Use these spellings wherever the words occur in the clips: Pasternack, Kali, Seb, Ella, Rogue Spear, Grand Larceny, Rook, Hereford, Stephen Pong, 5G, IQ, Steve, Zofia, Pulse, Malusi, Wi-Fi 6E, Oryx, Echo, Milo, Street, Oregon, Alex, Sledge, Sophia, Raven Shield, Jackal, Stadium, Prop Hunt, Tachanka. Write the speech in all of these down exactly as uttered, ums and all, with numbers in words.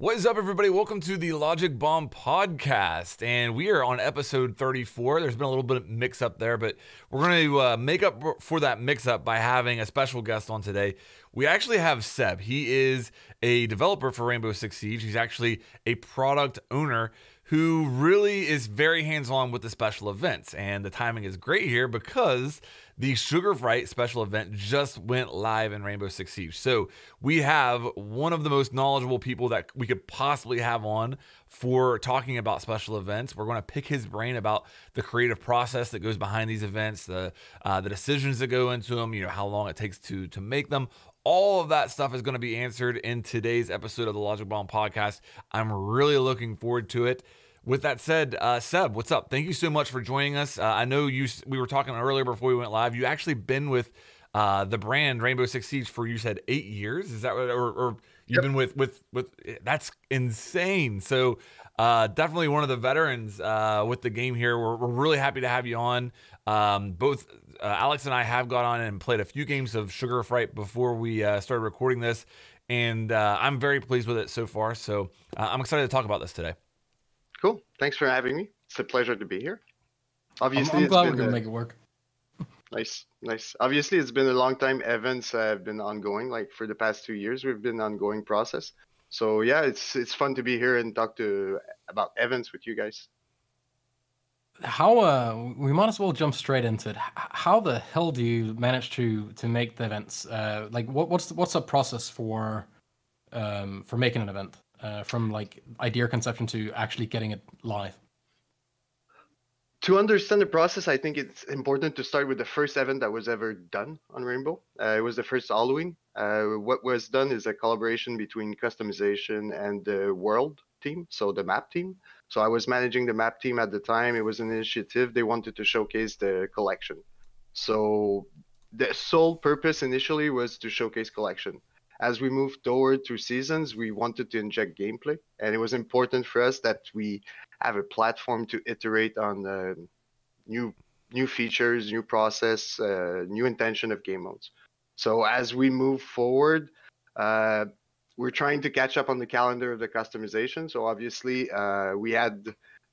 What is up, everybody? Welcome to the Logic Bomb Podcast, and we are on episode thirty-four. There's been a little bit of mix-up there, but we're going to uh, make up for that mix-up by having a special guest on today. We actually have Seb. He is a developer for Rainbow Six Siege. He's actually a product owner who really is very hands-on with the special events, and the timing is great here because the Sugar Fright special event just went live in Rainbow Six Siege. So we have one of the most knowledgeable people that we could possibly have on for talking about special events. We're going to pick his brain about the creative process that goes behind these events, the uh, the decisions that go into them, you know, how long it takes to to make them. All of that stuff is going to be answered in today's episode of the Logic Bomb Podcast. I'm really looking forward to it. With that said, uh, Seb, what's up? Thank you so much for joining us. Uh, I know you. We were talking earlier before we went live. You actually been with uh, the brand Rainbow Six Siege for, you said, eight years. Is that what, or, or you've yep. been with with with? That's insane. So uh, definitely one of the veterans uh, with the game here. We're, we're really happy to have you on. Um, both. Uh, Alex and I have got on and played a few games of Sugar Fright before we uh, started recording this, and uh, I'm very pleased with it so far, so uh, I'm excited to talk about this today. Cool. Thanks for having me. It's a pleasure to be here. Obviously, I'm, I'm glad we're going to make it work. Nice, nice. Obviously, it's been a long time. Events have been ongoing. Like, for the past two years, we've been an ongoing process. So, yeah, it's it's fun to be here and talk to about events with you guys. How uh we might as well jump straight into it. How the hell do you manage to to make the events? Uh, like what what's the, what's the process for um for making an event uh, from like idea conception to actually getting it live? To understand the process, I think it's important to start with the first event that was ever done on Rainbow. Uh, it was the first Halloween. Uh, what was done is a collaboration between customization and the world team, so the map team. So I was managing the map team at the time. It was an initiative. They wanted to showcase the collection. So the sole purpose initially was to showcase collection. As we moved forward through seasons, we wanted to inject gameplay. And it was important for us that we have a platform to iterate on uh, new, new features, new process, uh, new intention of game modes. So as we move forward, uh, we're trying to catch up on the calendar of the customization. So obviously uh, we had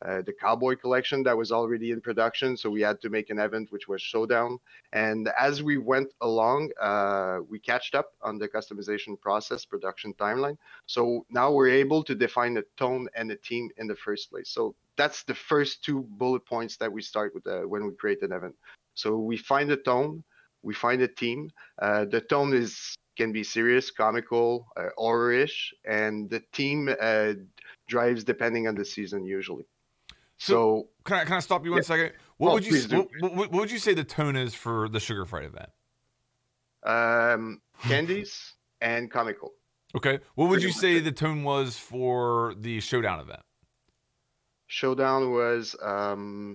uh, the Cowboy collection that was already in production. So we had to make an event, which was Showdown. And as we went along, uh, we catched up on the customization process, production timeline. So now we're able to define a tone and a team in the first place. So that's the first two bullet points that we start with uh, when we create an event. So we find a tone, we find a team. Uh, the tone is can be serious, comical, uh, horror-ish, and the team uh, drives depending on the season usually. So, so can I can I stop you one yeah. second? What oh, would you what, what, what would you say the tone is for the Sugar Fright event? Um, candies and comical. Okay. What would Pretty you much. say the tone was for the Showdown event? Showdown was um,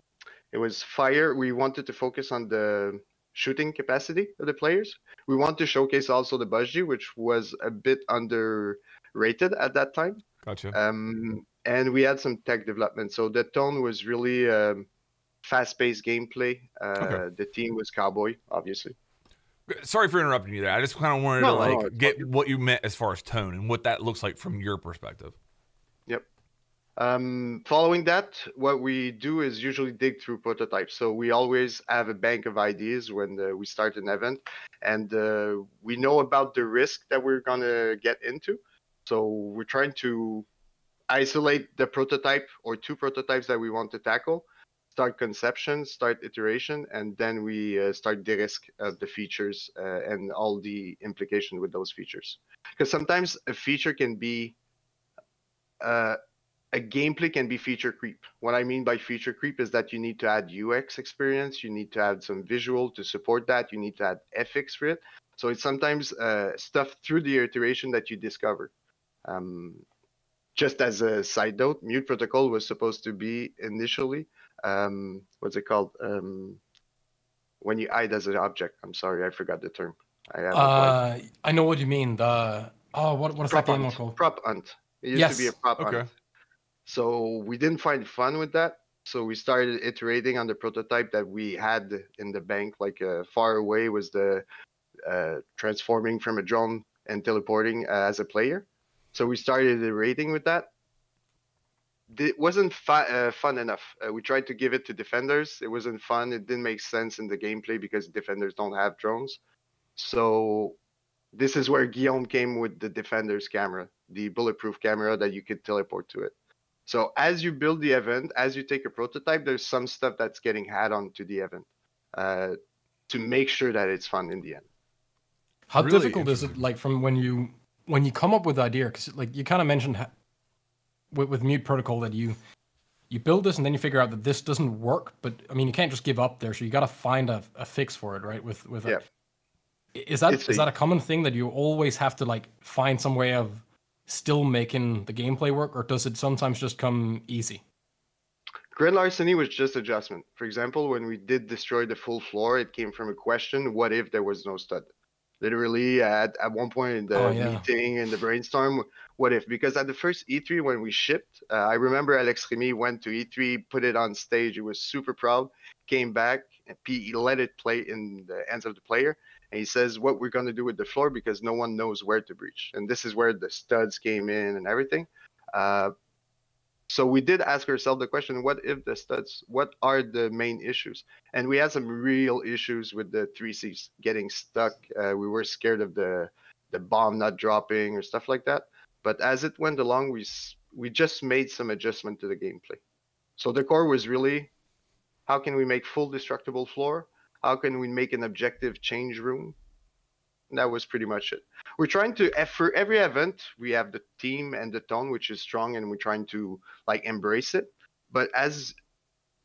it was fire. We wanted to focus on the shooting capacity of the players. We want to showcase also the budgie, which was a bit underrated at that time. Gotcha. Um, and we had some tech development. So the tone was really um, fast-paced gameplay. Uh, okay. The team was Cowboy, obviously. Sorry for interrupting you there. I just kind of wanted no, to like no, get fine. what you meant as far as tone and what that looks like from your perspective. Yep. Um, following that, what we do is usually dig through prototypes. So we always have a bank of ideas when uh, we start an event, and uh, we know about the risk that we're going to get into. So we're trying to isolate the prototype or two prototypes that we want to tackle, start conception, start iteration, and then we uh, start the risk of the features uh, and all the implication with those features. Because sometimes a feature can be... Uh, A gameplay can be feature creep. What I mean by feature creep is that you need to add U X experience, you need to add some visual to support that, you need to add F X for it. So it's sometimes uh, stuff through the iteration that you discover. Um, just as a side note, Mute Protocol was supposed to be initially, um, what's it called? Um, when you hide as an object. I'm sorry, I forgot the term. I, uh, I know what you mean. The oh, what, what is that game called? Prop Hunt. It used yes. to be a Prop okay. Hunt. So we didn't find fun with that. So we started iterating on the prototype that we had in the bank. Like uh, far away was the uh, transforming from a drone and teleporting uh, as a player. So we started the rating with that. It wasn't fu- uh, fun enough. Uh, we tried to give it to defenders. It wasn't fun. It didn't make sense in the gameplay because defenders don't have drones. So this is where Guillaume came with the defenders camera, the bulletproof camera that you could teleport to it. So as you build the event, as you take a prototype, there's some stuff that's getting added on to the event uh, to make sure that it's fun in the end. How really difficult is it, like, from when you when you come up with the idea? Because, like, you kind of mentioned how, with, with Mute Protocol, that you you build this and then you figure out that this doesn't work. But I mean, you can't just give up there, so you got to find a, a fix for it, right? With with yeah. a, is that it's is that a common thing that you always have to, like, find some way of still making the gameplay work, or does it sometimes just come easy? Grand Larceny was just adjustment. For example, when we did destroy the full floor, it came from a question: what if there was no stud? Literally, at, at one point in the oh, yeah. meeting and the brainstorm, what if? Because at the first E three when we shipped, uh, I remember Alex Rémy went to E three, put it on stage. He was super proud, came back, and he let it play in the hands of the player. And he says, what we're going to do with the floor, because no one knows where to breach. And this is where the studs came in and everything. Uh, so we did ask ourselves the question, what if the studs, what are the main issues? And we had some real issues with the three Cs getting stuck. Uh, we were scared of the the bomb not dropping or stuff like that. But as it went along, we we just made some adjustment to the gameplay. So the core was really, how can we make full destructible floor? How can we make an objective change room? And that was pretty much it. We're trying to, for every event, we have the theme and the tone, which is strong, and we're trying to, like, embrace it. But as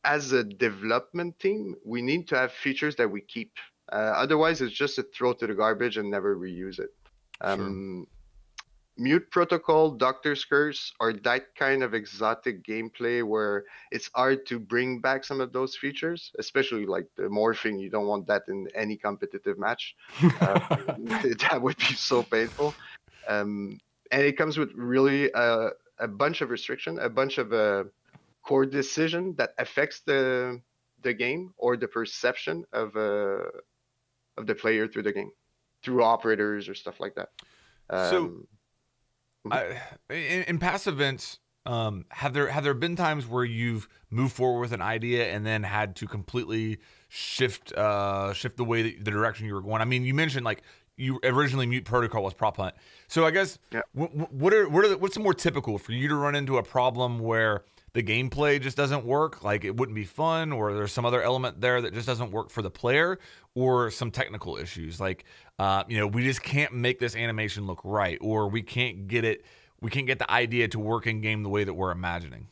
as a development team, we need to have features that we keep. Uh, otherwise, it's just a throw to the garbage and never reuse it. Um, sure. Mute Protocol, Doctor's Curse, or that kind of exotic gameplay where it's hard to bring back some of those features, especially like the morphing. You don't want that in any competitive match. Uh, that would be so painful. Um, and it comes with really uh, a bunch of restriction, a bunch of uh, core decision that affects the the game or the perception of uh, of the player through the game, through operators or stuff like that. Um, so. I, in, in past events, um, have there have there been times where you've moved forward with an idea and then had to completely shift uh, shift the way that, the direction you were going? I mean, you mentioned, like, you originally Mute Protocol was Prop Hunt, so I guess yeah. w w what are what are the, what's the more typical for you to run into a problem where the gameplay just doesn't work, like it wouldn't be fun, or there's some other element there that just doesn't work for the player, or some technical issues, like, uh, you know, we just can't make this animation look right, or we can't get it, we can't get the idea to work in game the way that we're imagining?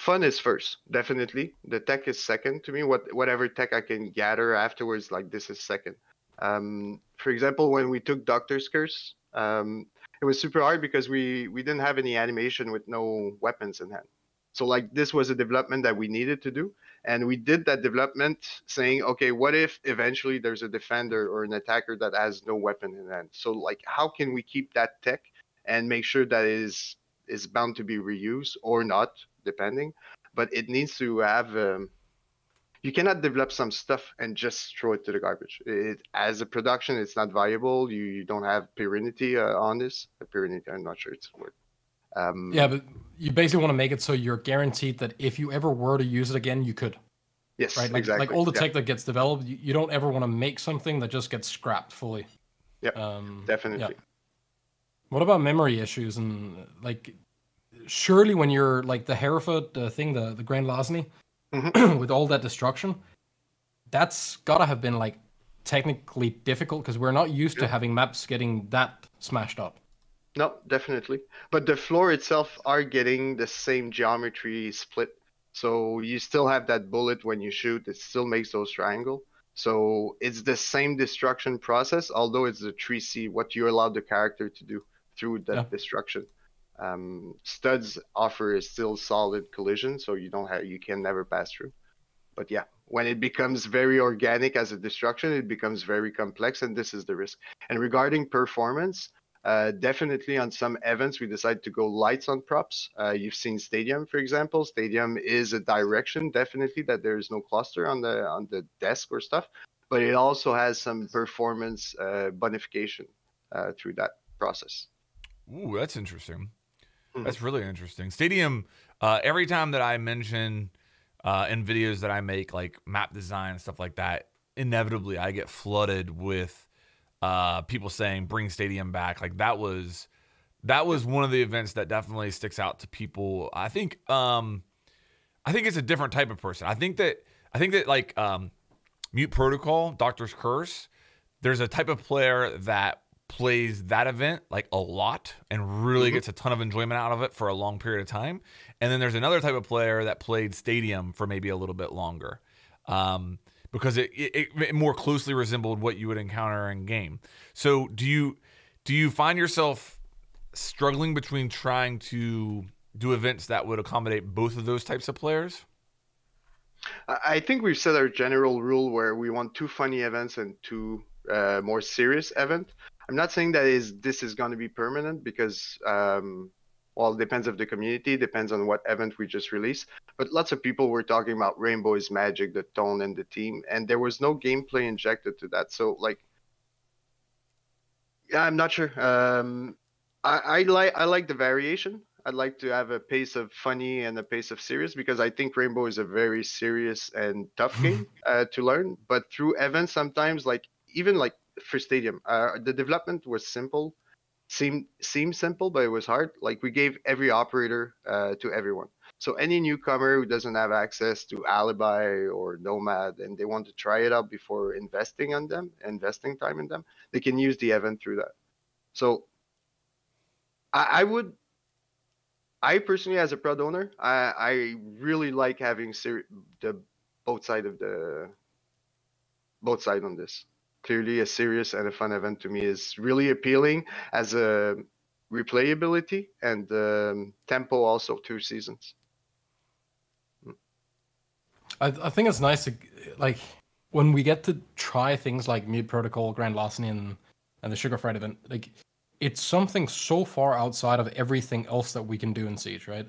Fun is first, definitely. The tech is second to me. What whatever tech I can gather afterwards, like, this is second. Um, for example, when we took Doctor's Curse, um, it was super hard because we, we didn't have any animation with no weapons in hand. So, like, this was a development that we needed to do. And we did that development saying, okay, what if eventually there's a defender or an attacker that has no weapon in hand? So, like, how can we keep that tech and make sure that it is, is bound to be reused or not, depending? But it needs to have... Um, you cannot develop some stuff and just throw it to the garbage. It, as a production, it's not viable. You, you don't have purity uh, on this. Purity, I'm not sure it's a word. Um, yeah, but you basically want to make it so you're guaranteed that if you ever were to use it again, you could. Yes, right? Like, exactly. Like all the tech yeah. that gets developed, you, you don't ever want to make something that just gets scrapped fully. Yeah, um, definitely. Yeah. What about memory issues? And, like, surely when you're, like, the Hereford uh, thing, the, the Grand Larceny, mm-hmm. with all that destruction, that's gotta have been, like, technically difficult, because we're not used yeah. to having maps getting that smashed up. No, definitely. But the floor itself are getting the same geometry split, so you still have that bullet when you shoot. It still makes those triangle. So it's the same destruction process, although it's the three C, what you allow the character to do through that yeah. destruction. Um, studs offer is still solid collision, so you don't have, you can never pass through. But yeah, when it becomes very organic as a destruction, it becomes very complex, and this is the risk. And regarding performance, uh, definitely on some events we decide to go lights on props. Uh, you've seen Stadium, for example. Stadium is a direction, definitely, that there is no cluster on the on the desk or stuff, but it also has some performance uh, bonification uh, through that process. Ooh, that's interesting. Mm-hmm. That's really interesting. Stadium, uh, every time that I mention uh, in videos that I make, like map design and stuff like that, inevitably I get flooded with uh, people saying, bring Stadium back. Like that was, that was one of the events that definitely sticks out to people. I think, um, I think it's a different type of person. I think that, I think that like um, Mute Protocol, Doctor's Curse, there's a type of player that plays that event like a lot and really mm-hmm. gets a ton of enjoyment out of it for a long period of time. And then there's another type of player that played Stadium for maybe a little bit longer um, because it, it, it more closely resembled what you would encounter in game. So do you, do you find yourself struggling between trying to do events that would accommodate both of those types of players? I think we've set our general rule where we want two funny events and two uh, more serious events. I'm not saying that is this is going to be permanent because, um, well, it depends on the community, depends on what event we just released. But lots of people were talking about Rainbow is Magic, the tone and the team, and there was no gameplay injected to that. So, like, yeah, I'm not sure. Um, I, I like I like the variation. I'd like to have a pace of funny and a pace of serious because I think Rainbow is a very serious and tough game uh, to learn. But through events, sometimes like even like for Stadium, uh, the development was simple, seemed seemed simple, but it was hard. Like we gave every operator uh, to everyone. So any newcomer who doesn't have access to Alibi or Nomad and they want to try it out before investing on them, investing time in them, they can use the event through that. So I, I would. I personally, as a prod owner, I, I really like having ser the both side of the both side on this. Clearly, a serious and a fun event to me is really appealing as a replayability and um, tempo also two seasons. I, I think it's nice to like when we get to try things like Mute Protocol, Grand Larceny, and and the Sugar Fright event, like. It's something so far outside of everything else that we can do in Siege, right?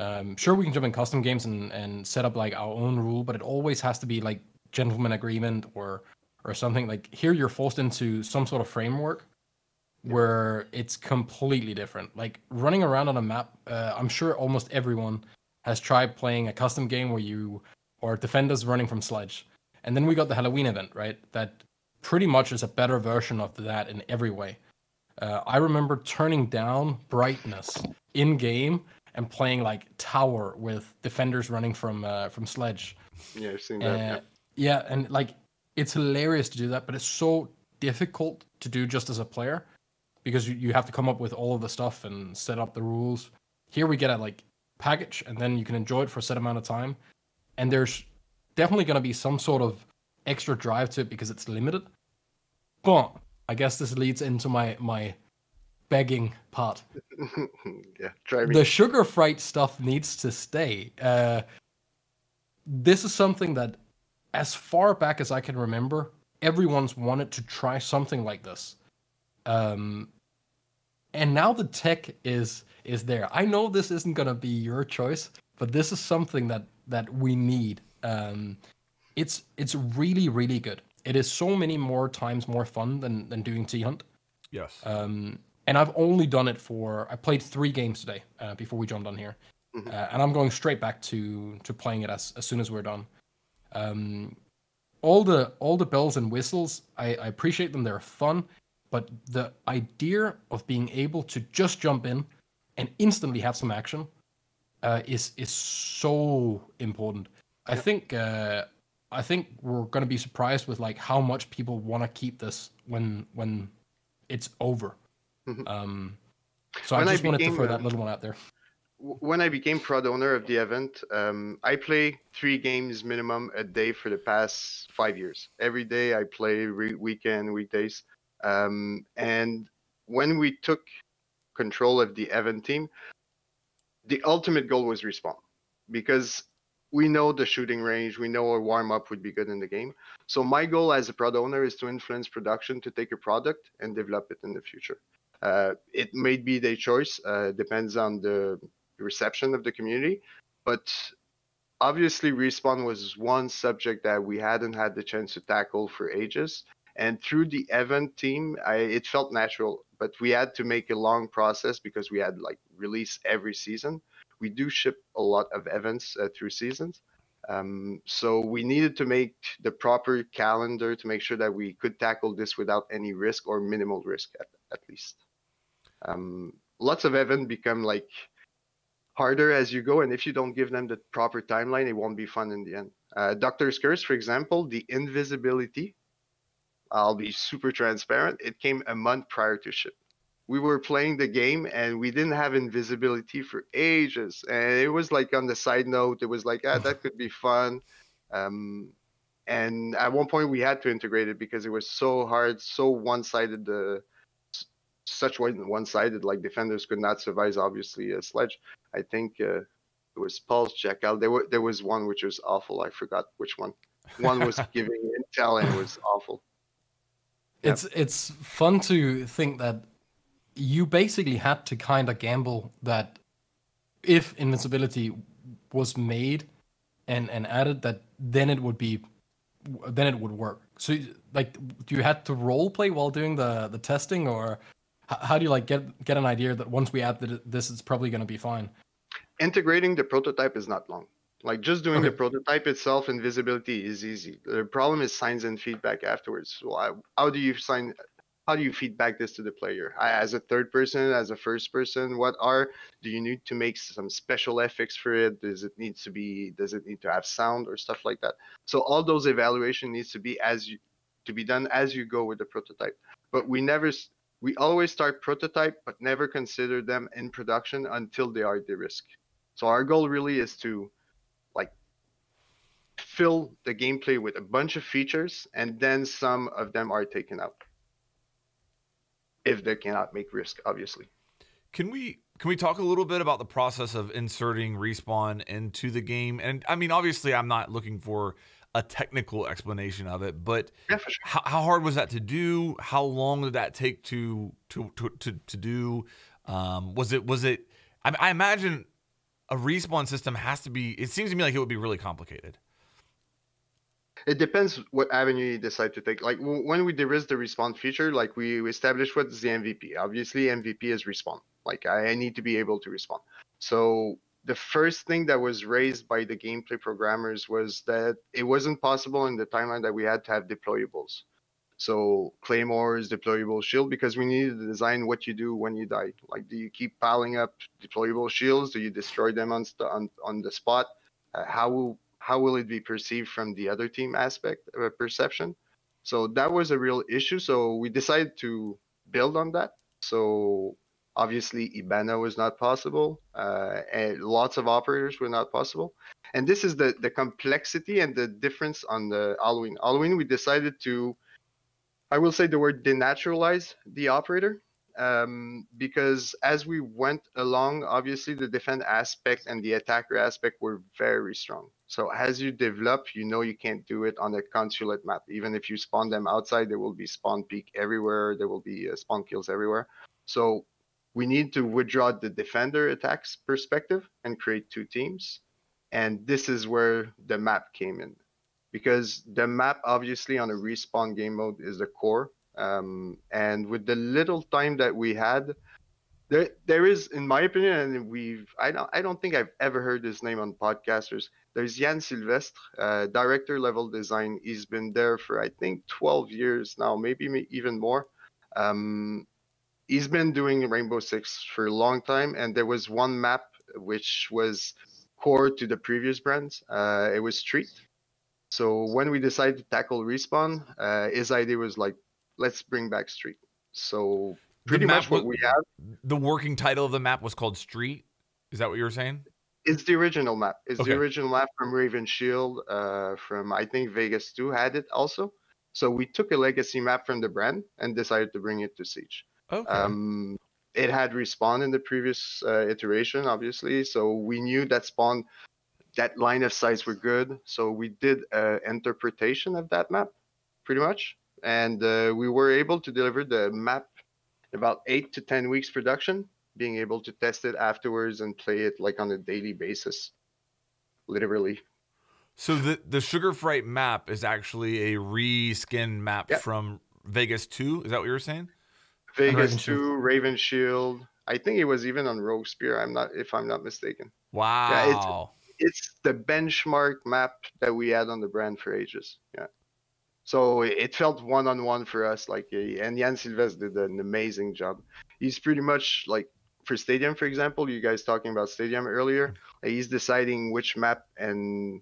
Um, sure, we can jump in custom games and, and set up like our own rule, but it always has to be like gentleman agreement or or something. Like here, you're forced into some sort of framework where it's completely different. Like running around on a map, uh, I'm sure almost everyone has tried playing a custom game where you or defenders running from Sledge, and then we got the Halloween event, right? That pretty much is a better version of that in every way. Uh, I remember turning down brightness in game and playing like tower with defenders running from uh, from Sledge. Yeah, I've seen that. Uh, yeah. yeah, and like it's hilarious to do that, but it's so difficult to do just as a player because you, you have to come up with all of the stuff and set up the rules. Here we get a like package, and then you can enjoy it for a set amount of time. And there's definitely going to be some sort of extra drive to it because it's limited. But I guess this leads into my my begging part. Yeah, try me. The Sugar Fright stuff needs to stay. Uh, this is something that, as far back as I can remember, everyone's wanted to try something like this. Um, and now the tech is is there. I know this isn't gonna be your choice, but this is something that that we need. Um, it's it's really really good. It is so many more times more fun than, than doing T-Hunt. Yes. Um, and I've only done it for... I played three games today uh, before we jumped on here. Mm-hmm. uh, and I'm going straight back to to playing it as, as soon as we're done. Um, all the all the bells and whistles, I, I appreciate them. They're fun. But the idea of being able to just jump in and instantly have some action uh, is, is so important. I think... Uh, I think we're going to be surprised with like how much people want to keep this when when it's over. Mm-hmm. um, so when I just I became, wanted to throw that little one out there. When I became prod owner of the event, um, I play three games minimum a day for the past five years. Every day I play re weekend, weekdays. Um, and when we took control of the event team, the ultimate goal was respawn because we know the shooting range. We know a warm-up would be good in the game. So my goal as a prod owner is to influence production to take a product and develop it in the future. Uh, it may be their choice. Uh, depends on the reception of the community. But obviously, Respawn was one subject that we hadn't had the chance to tackle for ages. And through the event team, I, it felt natural, but we had to make a long process because we had like release every season. We do ship a lot of events uh, through seasons. Um, so we needed to make the proper calendar to make sure that we could tackle this without any risk or minimal risk at, at least. Um, lots of events become like harder as you go. And if you don't give them the proper timeline, it won't be fun in the end. Uh, Doctor's Curse, for example, the invisibility, I'll be super transparent, it came a month prior to ship. We were playing the game and we didn't have invisibility for ages. And it was like on the side note, it was like, ah, that could be fun. Um, and at one point we had to integrate it because it was so hard, so one-sided, uh, such one-sided, like defenders could not survive, obviously, a Sledge. I think uh, it was Pulse, Jackal. There, were, there was one which was awful. I forgot which one. One was giving intel and it was awful. Yep. It's it's fun to think that you basically had to kind of gamble that if invincibility was made and and added, that then it would be then it would work. So like, do you had to role play while doing the the testing, or how do you like get get an idea that once we add this, it's probably going to be fine? Integrating the prototype is not long. Like just doing okay. the prototype itself, invisibility is easy. The problem is signs and feedback afterwards. So I, how do you sign? How do you feedback this to the player? I, as a third person, as a first person, what are? Do you need to make some special effects for it? Does it need to be? Does it need to have sound or stuff like that? So all those evaluation needs to be as you, to be done as you go with the prototype. But we never, we always start prototype, but never consider them in production until they are de-risked. So our goal really is to fill the gameplay with a bunch of features, and then some of them are taken out if they cannot make risk, obviously. Can we can we talk a little bit about the process of inserting Respawn into the game? And I mean, obviously, I'm not looking for a technical explanation of it, but yeah, for sure. how, how hard was that to do? How long did that take to to to to, to do? Um, was it was it? I, I imagine a Respawn system has to be. It seems to me like it would be really complicated. It depends what avenue you decide to take. Like when we de-risk the respawn feature, like we, we establish what's the M V P. Obviously, M V P is respawn. Like I, I need to be able to respawn. So the first thing that was raised by the gameplay programmers was that it wasn't possible in the timeline that we had to have deployables. So claymores, deployable shield, because we needed to design what you do when you die. Like, do you keep piling up deployable shields? Do you destroy them on on, on the spot? Uh, how will How will it be perceived from the other team aspect of a perception? So that was a real issue. So we decided to build on that. So obviously Ibana was not possible. Uh, and lots of operators were not possible. And this is the, the complexity and the difference on the Halloween. Halloween, we decided to, I will say the word denaturalize the operator. Um, because as we went along, obviously the defense aspect and the attacker aspect were very strong. So as you develop, you know you can't do it on a consulate map. Even if you spawn them outside, there will be spawn peak everywhere. There will be uh, spawn kills everywhere. So we need to withdraw the defender attacks perspective and create two teams. And this is where the map came in. Because the map, obviously, on a respawn game mode is the core. Um, and with the little time that we had, there, there is, in my opinion, and we've, I don't, I don't think I've ever heard his name on podcasters. There's Yann Silvestre, uh, director level design. He's been there for, I think, twelve years now, maybe even more. Um, he's been doing Rainbow Six for a long time. And there was one map which was core to the previous brands. Uh, it was Street. So when we decided to tackle Respawn, uh, his idea was like, let's bring back Street. So pretty much what we have. The working title of the map was called Street. Is that what you were saying? It's the original map. It's okay. The original map from Raven Shield, uh, from I think Vegas Two had it also. So we took a legacy map from the brand and decided to bring it to Siege. Okay. Um, it had Respawn in the previous uh, iteration, obviously. So we knew that Spawn, that line of sights were good. So we did an interpretation of that map, pretty much. And uh, we were able to deliver the map about eight to ten weeks production, being able to test it afterwards and play it like on a daily basis, literally. So the, the Sugar Fright map is actually a reskin map yeah. from Vegas Two. Is that what you were saying? Vegas Two, Raven Shield. I think it was even on Rogue Spear. I'm not, if I'm not mistaken. Wow. Yeah, it's, it's the benchmark map that we had on the brand for ages. Yeah. So it felt one on one for us. Like, and Yann Silvestre did an amazing job. He's pretty much like, for Stadium, for example, you guys talking about Stadium earlier. Like, he's deciding which map, and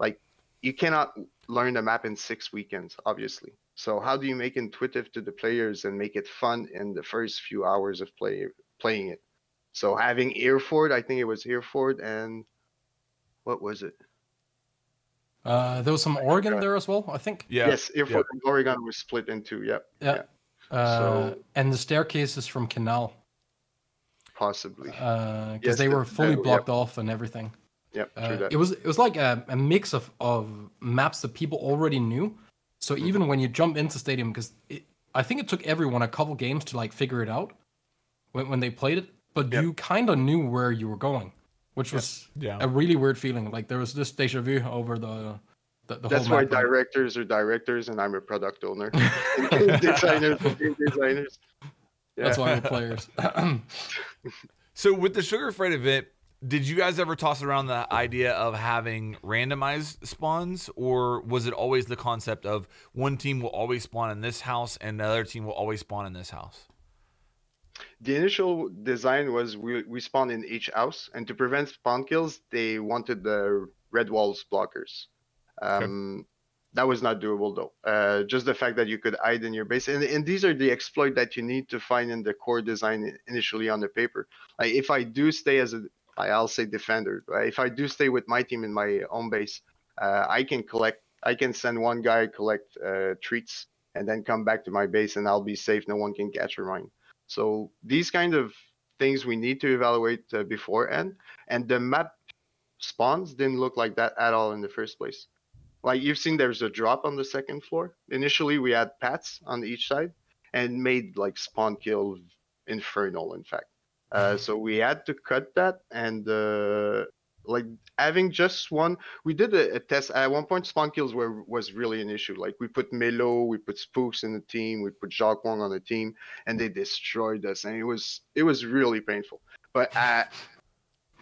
like, you cannot learn the map in six weekends, obviously. So how do you make intuitive to the players and make it fun in the first few hours of play, playing it? So having Hereford, I think it was Hereford, and what was it? Uh, there was some Oregon uh, there as well, I think. Yeah. Yes, Hereford yeah. and Oregon was split into, yeah. Yeah. yeah. Uh, so, and the staircases from Canal. Possibly. Because uh, yes, they the, were fully uh, blocked yeah. off and everything. Yeah, true uh, that. It was, it was like a, a mix of, of maps that people already knew. So even when you jump into Stadium, because I think it took everyone a couple games to like figure it out when, when they played it, but yep. you kind of knew where you were going, which was yeah. Yeah. a really weird feeling. Like there was this deja vu over the the, the That's whole map. That's why directors are directors, and I'm a product owner. designers, designers. Yeah. That's why we're players. So with the Sugar Fright event, did you guys ever toss around the idea of having randomized spawns, or was it always the concept of one team will always spawn in this house and the other team will always spawn in this house? The initial design was we, we spawned in each house, and to prevent spawn kills, they wanted the red walls blockers. Um, okay. That was not doable, though. Uh, just the fact that you could hide in your base. And, and these are the exploit that you need to find in the core design initially on the paper. Like, if I do stay as a... I'll say defender. If I do stay with my team in my own base, uh, I can collect, I can send one guy, collect uh, treats, and then come back to my base, and I'll be safe. No one can capture mine. So these kind of things we need to evaluate uh, beforehand. And the map spawns didn't look like that at all in the first place. Like you've seen, there's a drop on the second floor. Initially, we had paths on each side and made like spawn kill infernal, in fact. Uh, so we had to cut that, and uh, like having just one, we did a, a test at one point. Spawn kills were was really an issue. Like we put Melo, we put Spooks in the team, we put Jacques Wong on the team, and they destroyed us. And it was it was really painful. But at,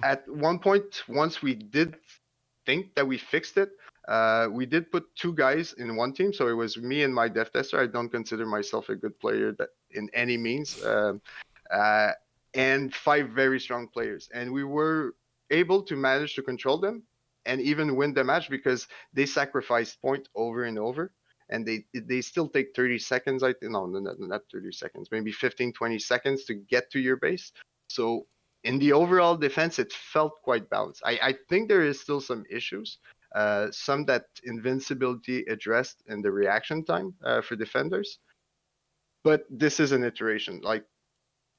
at one point, once we did think that we fixed it, uh, we did put two guys in one team. So it was me and my dev tester. I don't consider myself a good player that in any means. Um, uh, and five very strong players. And we were able to manage to control them and even win the match because they sacrificed point over and over. And they they still take thirty seconds, I think. No, not thirty seconds, maybe fifteen, twenty seconds to get to your base. So in the overall defense, it felt quite balanced. I, I think there is still some issues, uh, some that invincibility addressed in the reaction time uh, for defenders. But this is an iteration. Like,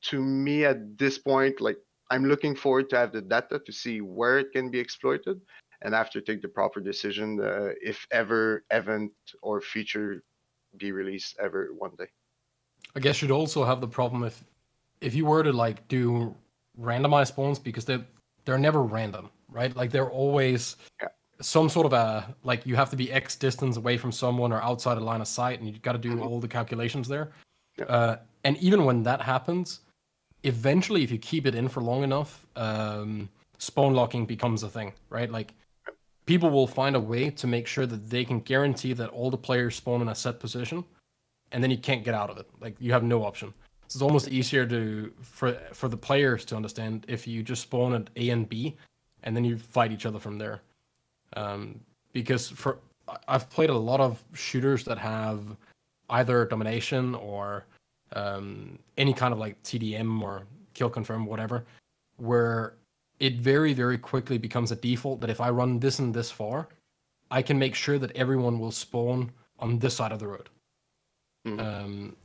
to me at this point, like I'm looking forward to have the data to see where it can be exploited and after take the proper decision uh, if ever event or feature be released ever one day. I guess you'd also have the problem if if you were to like do randomized spawns, because they're, they're never random, right? Like they're always yeah. some sort of a, like you have to be X distance away from someone or outside a line of sight, and you've got to do mm-hmm. all the calculations there. Yeah. Uh, and even when that happens, eventually, if you keep it in for long enough, um, spawn locking becomes a thing, right? Like, people will find a way to make sure that they can guarantee that all the players spawn in a set position, and then you can't get out of it. Like, you have no option. So it's almost easier to for for the players to understand if you just spawn at A and B, and then you fight each other from there. Um, because for I've played a lot of shooters that have either domination or um any kind of like T D M or kill confirm, whatever, where it very very quickly becomes a default that if I run this and this far, I can make sure that everyone will spawn on this side of the road. Mm-hmm. um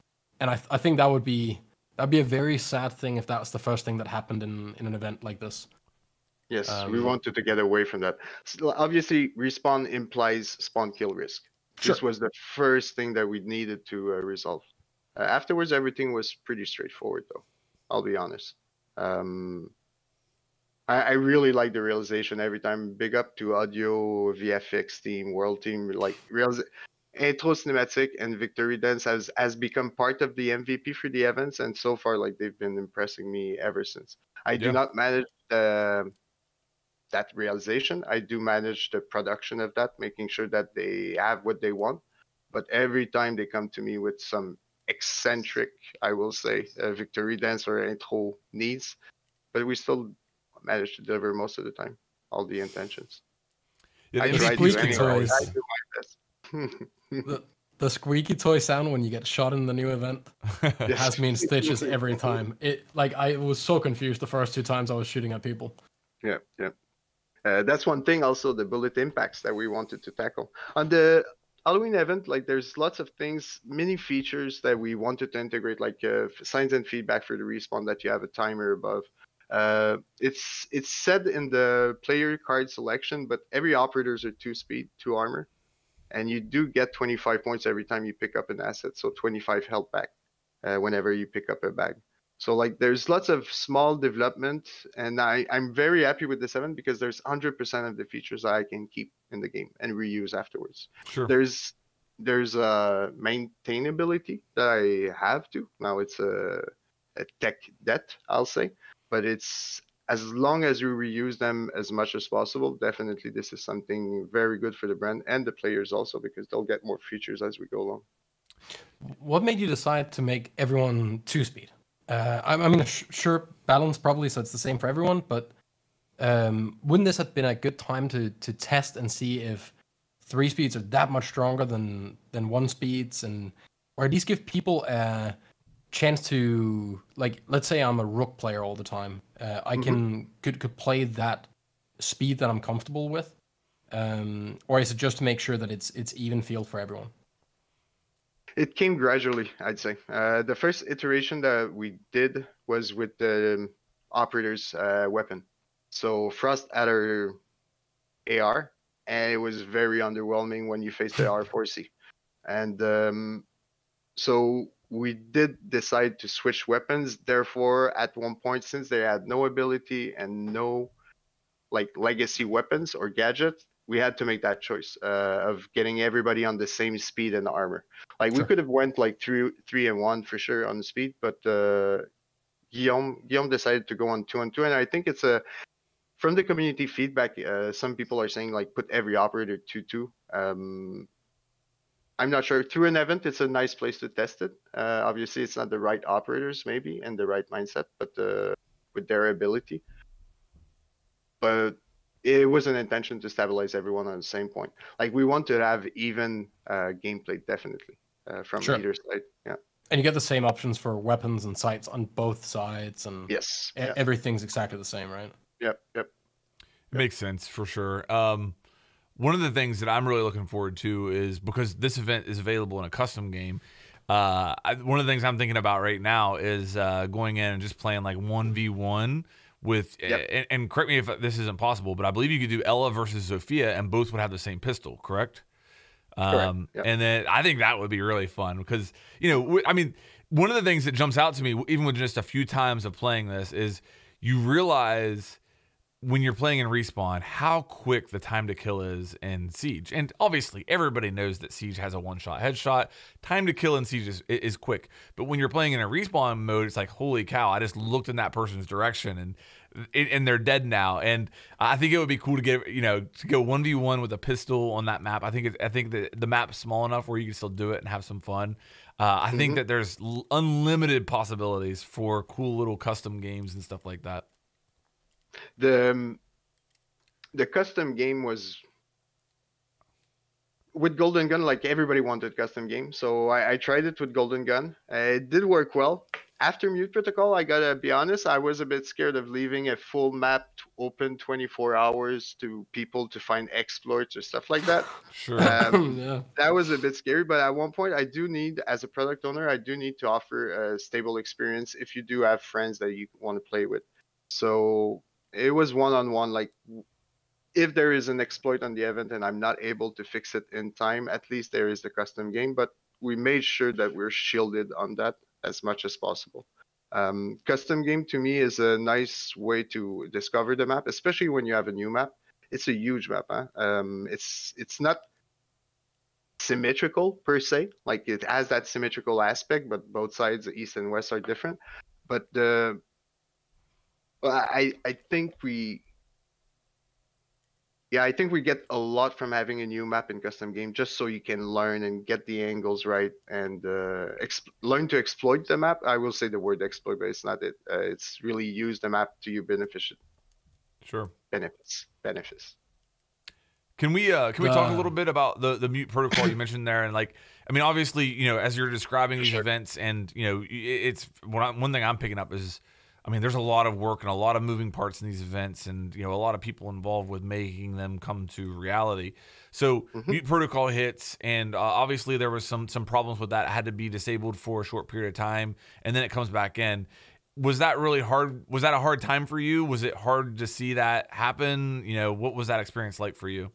and I, th I think that would be that'd be a very sad thing if that's the first thing that happened in in an event like this. Yes, um, we wanted to get away from that. So obviously respawn implies spawn kill risk. Sure. This was the first thing that we needed to uh, resolve. Uh, afterwards, everything was pretty straightforward, though. I'll be honest. Um, I, I really like the realization every time. Big up to Audio, V F X team, World team. Like, realize Intro Cinematic and Victory Dance has, has become part of the M V P for the events, and so far, like, they've been impressing me ever since. I yeah. do not manage the, that realization. I do manage the production of that, making sure that they have what they want. But every time they come to me with some eccentric, I will say, uh, Victory Dance or Intro needs, but we still manage to deliver most of the time all the intentions. Yeah, I the try squeaky to toys. I do my best. the, the squeaky toy sound when you get shot in the new event yes. has me in stitches every time. It like I was so confused the first two times I was shooting at people. Yeah, yeah. Uh, that's one thing. Also, the bullet impacts that we wanted to tackle on the Halloween event. Like, there's lots of things, mini features that we wanted to integrate, like uh, signs and feedback for the respawn that you have a timer above. Uh, it's it's said in the player card selection, but every operators are two speed, two armor, and you do get twenty-five points every time you pick up an asset, so twenty-five health back uh, whenever you pick up a bag. So like there's lots of small development, and I, I'm very happy with the seven because there's one hundred percent of the features that I can keep in the game and reuse afterwards. Sure. There's there's a maintainability that I have to. Now it's a, a tech debt, I'll say. But it's as long as you reuse them as much as possible, definitely this is something very good for the brand and the players also, because they'll get more features as we go along. What made you decide to make everyone two-speed? Uh, I, I mean, sh sure, balance probably, so it's the same for everyone, but um, wouldn't this have been a good time to, to test and see if three speeds are that much stronger than, than one speeds, and or at least give people a chance to, like, let's say I'm a rook player all the time. Uh, I can mm-hmm. could could play that speed that I'm comfortable with, um, or is it just to make sure that it's it's even field for everyone? It came gradually, I'd say. Uh, the first iteration that we did was with the um, operator's uh, weapon. So Frost had her A R, and it was very underwhelming when you faced the R four C, and um, so. We did decide to switch weapons. Therefore, at one point, since they had no ability and no like legacy weapons or gadgets, we had to make that choice uh, of getting everybody on the same speed and armor. Like sure. we could have went like three, three and one for sure on the speed, but uh, Guillaume Guillaume decided to go on two and two. And I think it's a from the community feedback. Uh, some people are saying like put every operator two two. Um, I'm not sure. Through an event, it's a nice place to test it. Uh, obviously, it's not the right operators, maybe, and the right mindset, but uh, with their ability. But it was an intention to stabilize everyone on the same point. Like, we want to have even uh, gameplay, definitely, uh, from sure. either side. Yeah. And you get the same options for weapons and sights on both sides, and yes, e yeah. everything's exactly the same, right? Yep, yep. It yep. makes sense, for sure. Um, One of the things that I'm really looking forward to is because this event is available in a custom game. Uh, I, one of the things I'm thinking about right now is uh, going in and just playing like one v one with, yep. and, and correct me if this isn't possible, but I believe you could do Ella versus Sophia and both would have the same pistol, correct? Um, correct. Yep. And then I think that would be really fun because, you know, I mean, one of the things that jumps out to me, even with just a few times of playing this, is you realize when you're playing in Respawn, how quick the time to kill is in Siege. And obviously, everybody knows that Siege has a one-shot headshot. Time to kill in Siege is, is quick. But when you're playing in a Respawn mode, it's like, holy cow, I just looked in that person's direction, and and they're dead now. And I think it would be cool to give, you know, to go one v one with a pistol on that map. I think it's, I think that the map's small enough where you can still do it and have some fun. Uh, I mm-hmm. think that there's unlimited possibilities for cool little custom games and stuff like that. The um, the custom game was with Golden Gun. Like everybody wanted custom game, so I, I tried it with Golden Gun. Uh, it did work well. After Mute Protocol, I gotta be honest, I was a bit scared of leaving a full map open twenty-four hours to people to find exploits or stuff like that. Sure. Um, yeah. That was a bit scary, but at one point, I do need, as a product owner, I do need to offer a stable experience if you do have friends that you want to play with. So it was one-on-one. Like, if there is an exploit on the event and I'm not able to fix it in time, at least there is the custom game. But we made sure that we're shielded on that as much as possible. Um, custom game to me is a nice way to discover the map, especially when you have a new map. It's a huge map. Huh? Um, it's it's not symmetrical per se. Like it has that symmetrical aspect, but both sides, the east and west, are different. But the uh, I I think we yeah I think we get a lot from having a new map in custom game, just so you can learn and get the angles right and uh, exp learn to exploit the map. I will say the word exploit, but it's not it. Uh, it's really use the map to your benefit. Sure. Benefits. Benefits. Can we uh, can we uh, talk a little bit about the the mute protocol you mentioned there? And like, I mean, obviously, you know, as you're describing these sure. events, and you know, it's one one thing I'm picking up is, I mean, there's a lot of work and a lot of moving parts in these events, and you know, a lot of people involved with making them come to reality. So mm-hmm. mute protocol hits, and uh, obviously there was some some problems with that. It had to be disabled for a short period of time, and then it comes back in. Was that really hard? Was that a hard time for you? Was it hard to see that happen? You know, what was that experience like for you?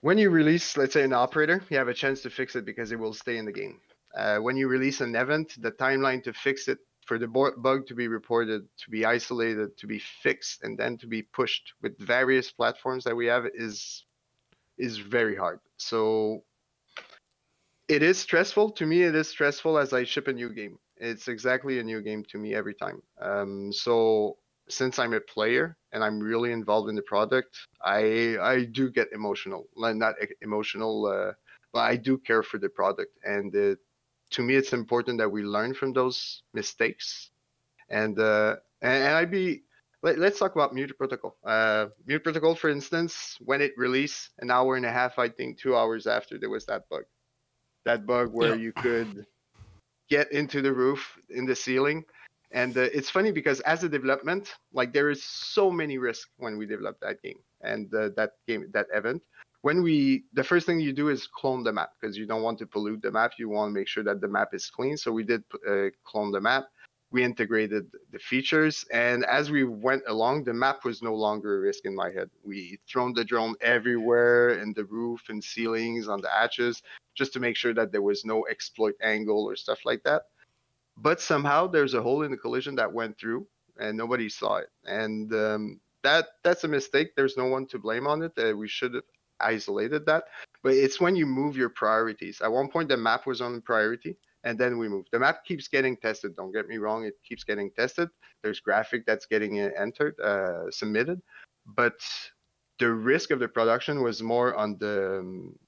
When you release, let's say, an operator, you have a chance to fix it because it will stay in the game. Uh, when you release an event, the timeline to fix it, for the bug to be reported, to be isolated, to be fixed, and then to be pushed with various platforms that we have is is very hard. So it is stressful. To me, it is stressful as I ship a new game. It's exactly a new game to me every time. Um, so since I'm a player and I'm really involved in the product, I I do get emotional. Not emotional, uh, but I do care for the product. And uh, to me, it's important that we learn from those mistakes. And uh, and, and I'd be let, let's talk about Mute Protocol. Uh, Mute Protocol, for instance, when it released, an hour and a half, I think, two hours after, there was that bug. That bug where yeah. you could get into the roof, in the ceiling. And uh, it's funny because as a development, like there is so many risks when we develop that game and uh, that game, that event. When we, the first thing you do is clone the map because you don't want to pollute the map. You want to make sure that the map is clean. So we did uh, clone the map. We integrated the features. And as we went along, the map was no longer a risk in my head. We thrown the drone everywhere in the roof and ceilings, on the hatches, just to make sure that there was no exploit angle or stuff like that. But somehow there's a hole in the collision that went through and nobody saw it. And um, that that's a mistake. There's no one to blame on it. Uh, we should have isolated that. But it's when you move your priorities. At one point, the map was on priority, and then we moved. The map keeps getting tested. Don't get me wrong. It keeps getting tested. There's graphic that's getting entered, uh, submitted. But the risk of the production was more on the... Um,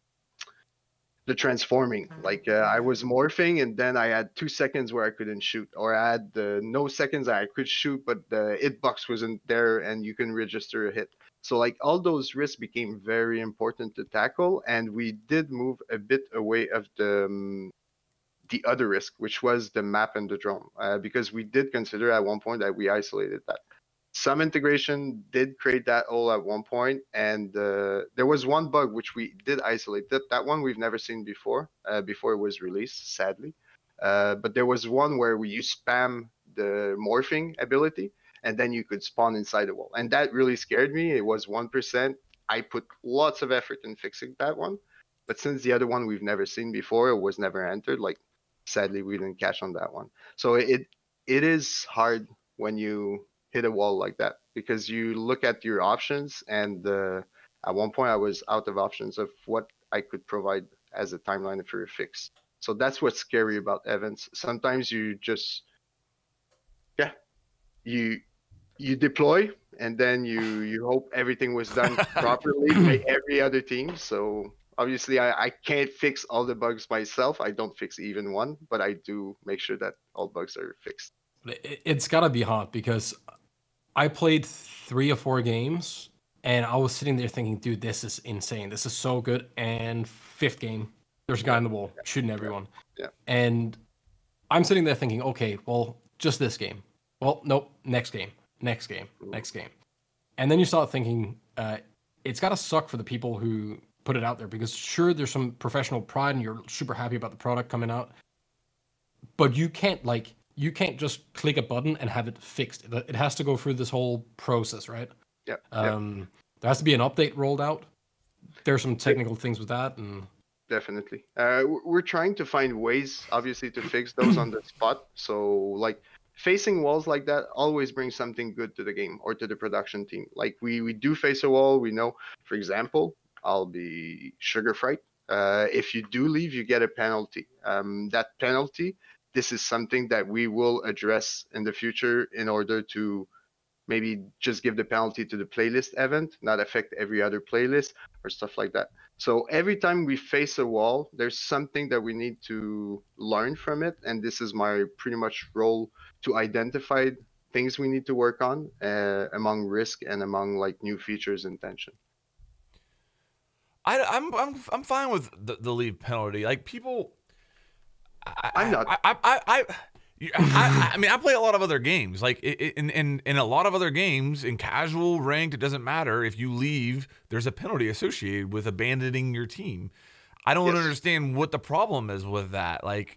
the transforming, like uh, I was morphing and then I had two seconds where I couldn't shoot, or I had uh, no seconds I could shoot, but the hit box wasn't there and you can register a hit. So like all those risks became very important to tackle, and we did move a bit away of the um, the other risk, which was the map and the drone, uh, because we did consider at one point that we isolated that. Some integration did create that all at one point, and uh, there was one bug which we did isolate. That, that one we've never seen before, uh, before it was released, sadly. Uh, but there was one where we you spam the morphing ability, and then you could spawn inside the wall. And that really scared me. It was one percent. I put lots of effort in fixing that one. But since the other one we've never seen before, it was never entered, like, sadly, we didn't catch on that one. So it it is hard when you... hit a wall like that, because you look at your options, and uh, at one point I was out of options of what I could provide as a timeline for a fix. So that's what's scary about events. Sometimes you just, yeah, you you deploy and then you you hope everything was done properly by every other team. So obviously I, I can't fix all the bugs myself. I don't fix even one, but I do make sure that all bugs are fixed. It's gotta be hot, because I played three or four games, and I was sitting there thinking, dude, this is insane. This is so good. And fifth game, there's a guy in the wall yeah. shooting everyone. Yeah. And I'm sitting there thinking, okay, well, just this game. Well, nope, next game, next game, Ooh. next game. And then you start thinking, uh, it's gotta suck for the people who put it out there, because sure, there's some professional pride, and you're super happy about the product coming out. But you can't, like... you can't just click a button and have it fixed. It has to go through this whole process, right? Yeah. Um, yep. There has to be an update rolled out. There's some technical things with that, and definitely. Uh, we're trying to find ways, obviously, to fix those on the spot. So, like, facing walls like that always brings something good to the game or to the production team. Like, we, we do face a wall. We know, for example, I'll be Sugar Fright. Uh, if you do leave, you get a penalty. Um, that penalty, this is something that we will address in the future in order to maybe just give the penalty to the playlist event, not affect every other playlist or stuff like that. So every time we face a wall, there's something that we need to learn from it. And this is my pretty much role to identify things we need to work on uh, among risk and among like new features and tension. I, I'm I'm I'm fine with the, the leave penalty. Like people, I, I'm not. I I I, I, I I mean, I play a lot of other games. Like in in in a lot of other games, in casual ranked, it doesn't matter if you leave. There's a penalty associated with abandoning your team. I don't yes. understand what the problem is with that. Like,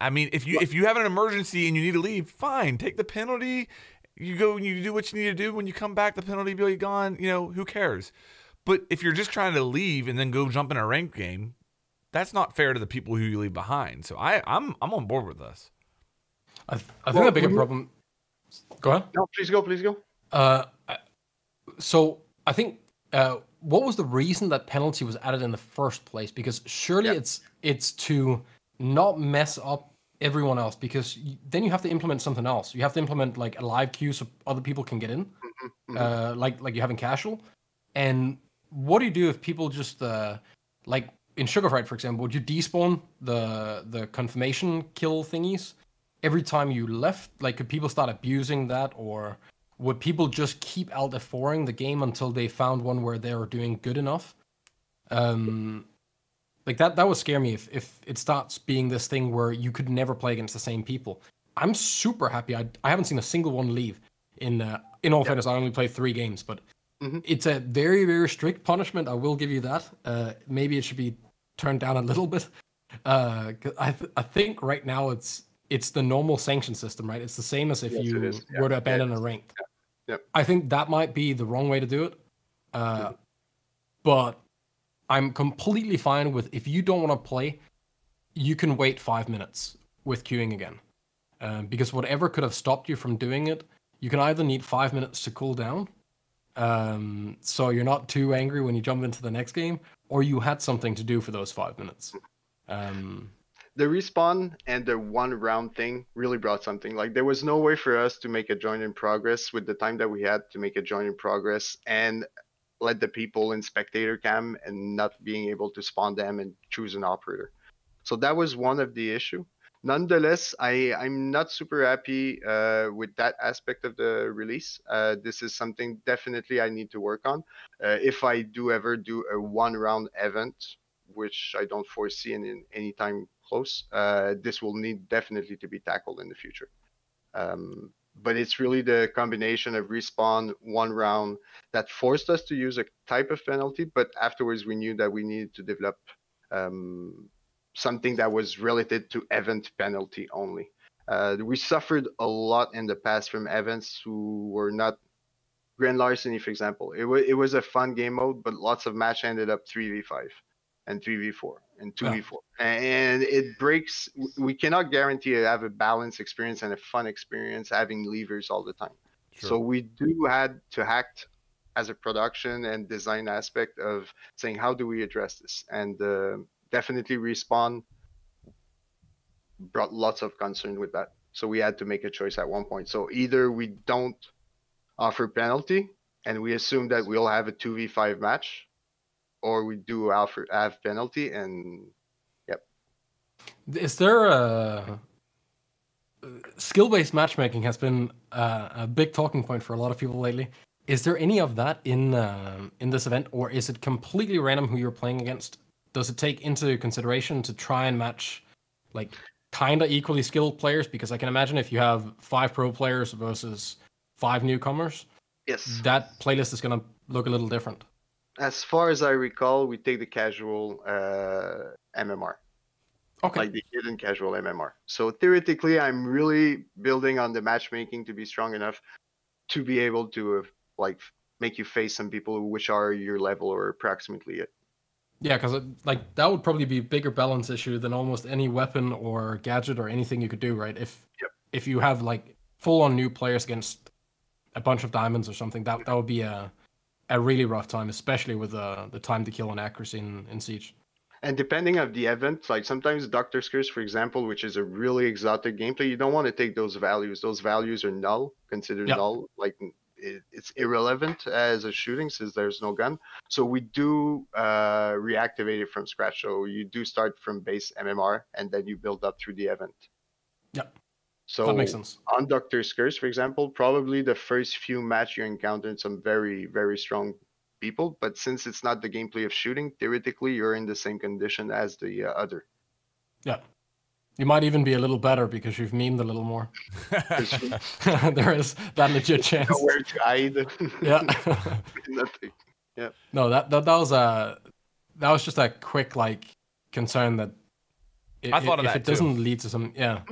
I mean, if you if you have an emergency and you need to leave, fine, take the penalty. You go and you do what you need to do. When you come back, the penalty will be gone. You know, who cares? But if you're just trying to leave and then go jump in a ranked game, that's not fair to the people who you leave behind. So I, I'm I'm on board with this. I, th I well, think the bigger problem... Go ahead. No, please go, please go. Uh, so I think uh, what was the reason that penalty was added in the first place? Because surely yeah. it's it's to not mess up everyone else, because then you have to implement something else. You have to implement like a live queue so other people can get in, mm-hmm, mm-hmm. Uh, like, like you have in casual. And... what do you do if people just uh, like in Sugar Fright, for example? Would you despawn the the confirmation kill thingies every time you left? Like, could people start abusing that, or would people just keep alpha four-ing the game until they found one where they were doing good enough? Um, like that that would scare me if if it starts being this thing where you could never play against the same people. I'm super happy. I I haven't seen a single one leave. In uh, in all fairness, I only played three games, but. Mm-hmm. It's a very, very strict punishment. I will give you that. Uh, maybe it should be turned down a little bit. Uh, I, th I think right now it's it's the normal sanction system, right? It's the same as if yes, you yeah. were to abandon yeah. a ranked. Yeah. Yeah. I think that might be the wrong way to do it. Uh, mm-hmm. But I'm completely fine with if you don't want to play, you can wait five minutes with queuing again. Uh, because whatever could have stopped you from doing it, you can either need five minutes to cool down, Um, so you're not too angry when you jump into the next game, or you had something to do for those five minutes. Um, the respawn and the one round thing really brought something. Like, there was no way for us to make a join in progress with the time that we had to make a join in progress and let the people in spectator cam and not being able to spawn them and choose an operator. So that was one of the issue. Nonetheless, I, I'm not super happy uh, with that aspect of the release. Uh, this is something definitely I need to work on. Uh, if I do ever do a one-round event, which I don't foresee in, in any time close, uh, this will need definitely to be tackled in the future. Um, but it's really the combination of respawn, one round, that forced us to use a type of penalty, but afterwards we knew that we needed to develop... Um, something that was related to event penalty only. Uh, we suffered a lot in the past from events who were not... Grand Larceny, for example. It, w it was a fun game mode, but lots of match ended up three v five and three v four and two v four. Yeah. And it breaks... We cannot guarantee to have a balanced experience and a fun experience having levers all the time. Sure. So we do had to act as a production and design aspect of saying, how do we address this? And... Uh, Definitely respawn brought lots of concern with that. So we had to make a choice at one point. So either we don't offer penalty and we assume that we'll have a two v five match, or we do offer, have penalty and yep. Is there a... Skill-based matchmaking has been a, a big talking point for a lot of people lately. Is there any of that in, uh, in this event, or is it completely random who you're playing against? Does it take into consideration to try and match like kind of equally skilled players? Because I can imagine if you have five pro players versus five newcomers, yes, that playlist is going to look a little different. As far as I recall, we take the casual uh, M M R. Okay. Like the hidden casual M M R. So theoretically, I'm really building on the matchmaking to be strong enough to be able to uh, like make you face some people which are your level or approximately it. Yeah, because like that would probably be a bigger balance issue than almost any weapon or gadget or anything you could do, right? If yep. if you have like full on new players against a bunch of diamonds or something, that that would be a a really rough time, especially with uh, the time to kill and accuracy in, in Siege. And depending on the event, like sometimes Doctor's Curse, for example, which is a really exotic gameplay, you don't want to take those values. Those values are null, considered yep. null. Like it, it's irrelevant as a shooting since there's no gun. So we do uh, reactivate it from scratch. So you do start from base M M R and then you build up through the event. Yep. So that makes sense. On Doctor's Curse, for example, probably the first few match you encountered some very, very strong people, but since it's not the gameplay of shooting, theoretically you're in the same condition as the uh, other. Yeah, you might even be a little better because you've memed a little more. There is that legit chance. Nowhere to hide. Yeah. Nothing. Yeah. No, that, that that was a that was just a quick like concern that it, I thought it, of if that it too. Doesn't lead to some yeah.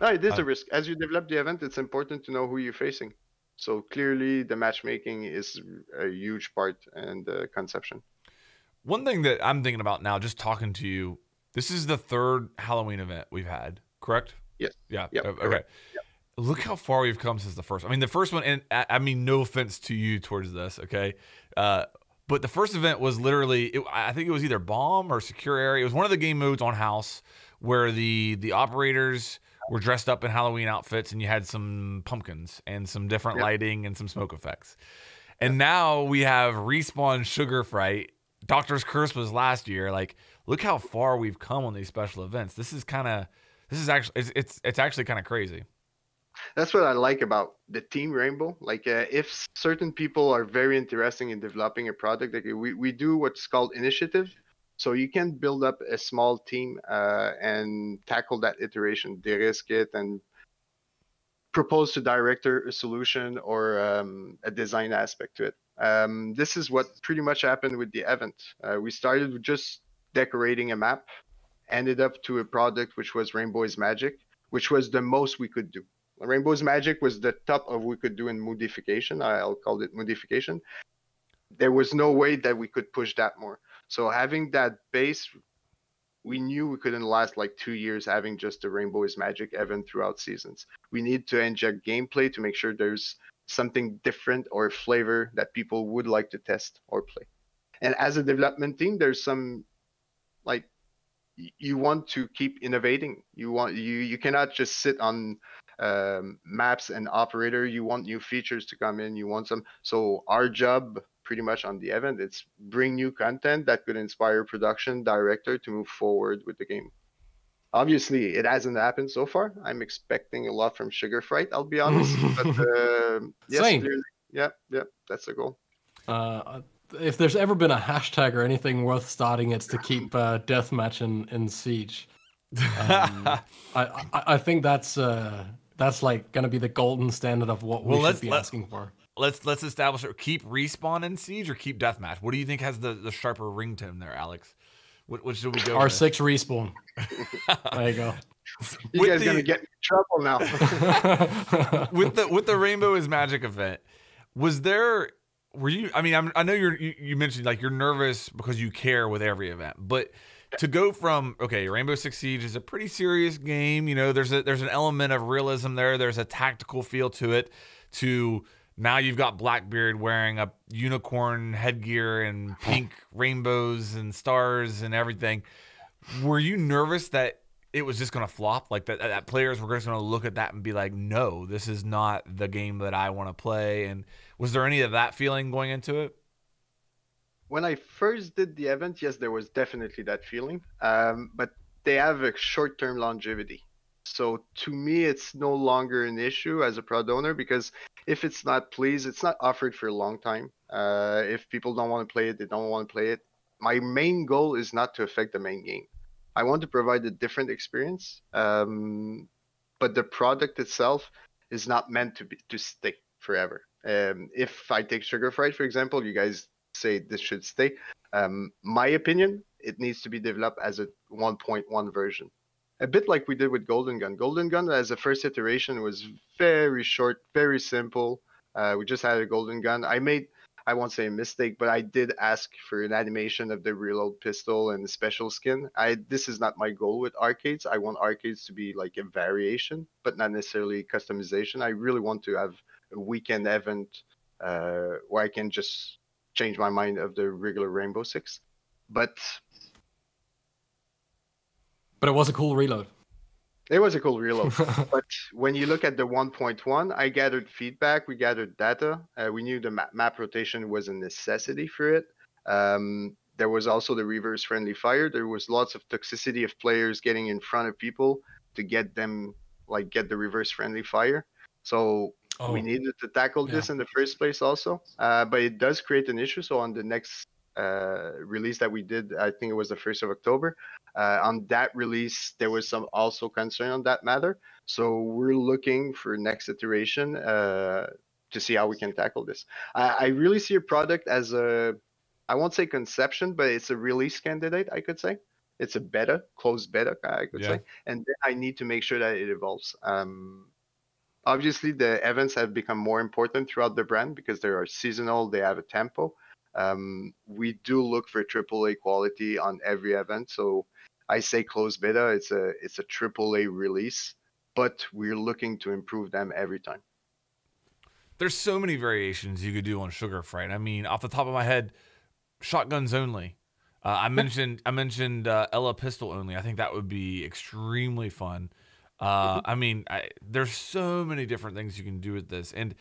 No, it is uh, a risk. As you develop the event, it's important to know who you're facing. So clearly the matchmaking is a huge part and uh, conception. One thing that I'm thinking about now, just talking to you, this is the third Halloween event we've had, correct? Yes. Yeah. Yep. Okay. Yep. Look how far we've come since the first. I mean, the first one, and I mean, no offense to you towards this, okay? Uh, but the first event was literally, it, I think it was either bomb or secure area. It was one of the game modes on house where the the operators were dressed up in Halloween outfits, and you had some pumpkins and some different yep. lighting and some smoke effects. And yep. now we have Respawn, Sugar Fright. Doctor's Curse was last year. Like, look how far we've come on these special events. This is kind of, this is actually, it's it's, it's actually kind of crazy. That's what I like about the Team Rainbow. Like, uh, if certain people are very interested in developing a product, like we, we do what's called initiative. So you can build up a small team uh, and tackle that iteration, de-risk it, and propose to director a solution or um, a design aspect to it. Um, this is what pretty much happened with the event. Uh, we started with just decorating a map, ended up to a product which was Rainbow is Magic, which was the most we could do. Rainbow is Magic was the top of what we could do in modification. I'll call it modification. There was no way that we could push that more. So having that base, we knew we couldn't last like two years having just the Rainbow is Magic event throughout seasons. We need to inject gameplay to make sure there's something different or flavor that people would like to test or play. And as a development team, there's some, like, you want to keep innovating. You want you you cannot just sit on um, maps and operator. You want new features to come in. You want some. So our job, pretty much on the event, it's bring new content that could inspire production director to move forward with the game. Obviously, it hasn't happened so far. I'm expecting a lot from Sugar Fright, I'll be honest. But uh, yes, yeah, yeah, that's the goal. Uh, if there's ever been a hashtag or anything worth starting, it's to keep uh, deathmatch in, in Siege. Um, I, I I think that's uh, that's like gonna be the golden standard of what well, we should be asking for. Let's let's establish it. Keep Respawn in Siege or keep Deathmatch? What do you think has the, the sharper ringtone there, Alex? What, what should we go R six Respawn. There you go. You with guys the, gonna get in trouble now. With the with the Rainbow is Magic event, was there were you I mean I'm, I know you're you, you mentioned like you're nervous because you care with every event, but to go from, okay, Rainbow Six Siege is a pretty serious game, you know, there's a there's an element of realism there, there's a tactical feel to it, to now you've got Blackbeard wearing a unicorn headgear and pink rainbows and stars and everything. Were you nervous that it was just going to flop? Like that, that players were just going to look at that and be like, no, this is not the game that I want to play. And was there any of that feeling going into it? When I first did the event, yes, there was definitely that feeling. Um, but they have a short-term longevity. So to me, it's no longer an issue as a prod owner, because if it's not pleased, it's not offered for a long time. Uh, if people don't want to play it, they don't want to play it. My main goal is not to affect the main game. I want to provide a different experience, um, but the product itself is not meant to be, to stay forever. Um, if I take Sugar Fright, for example, you guys say this should stay. Um, my opinion, it needs to be developed as a one point one version. A bit like we did with Golden Gun. Golden Gun, as a first iteration, was very short, very simple. Uh, we just had a Golden Gun. I made, I won't say a mistake, but I did ask for an animation of the reload pistol and the special skin. I This is not my goal with arcades. I want arcades to be like a variation, but not necessarily customization. I really want to have a weekend event uh, where I can just change my mind of the regular Rainbow Six. But... But it was a cool reload. It was a cool reload. But when you look at the one point one, I gathered feedback. We gathered data. Uh, we knew the map, map rotation was a necessity for it. Um, there was also the reverse friendly fire. There was lots of toxicity of players getting in front of people to get them, like, get the reverse friendly fire. So oh. we needed to tackle yeah. this in the first place also. Uh, but it does create an issue. So on the next uh, release that we did, I think it was the first of October, Uh, on that release, there was some also concern on that matter. So we're looking for next iteration uh, to see how we can tackle this. I, I really see a product as a, I won't say conception, but it's a release candidate, I could say. It's a beta, closed beta, I could yeah. say. And then I need to make sure that it evolves. Um, obviously, the events have become more important throughout the brand because they are seasonal, they have a tempo. Um, we do look for triple A quality on every event. So I say closed beta, it's a it's a triple A release, but we're looking to improve them every time. There's so many variations you could do on Sugar Fright. I mean, off the top of my head, shotguns only. Uh, I mentioned I mentioned uh, Ella pistol only. I think that would be extremely fun. Uh, I mean, I, there's so many different things you can do with this. And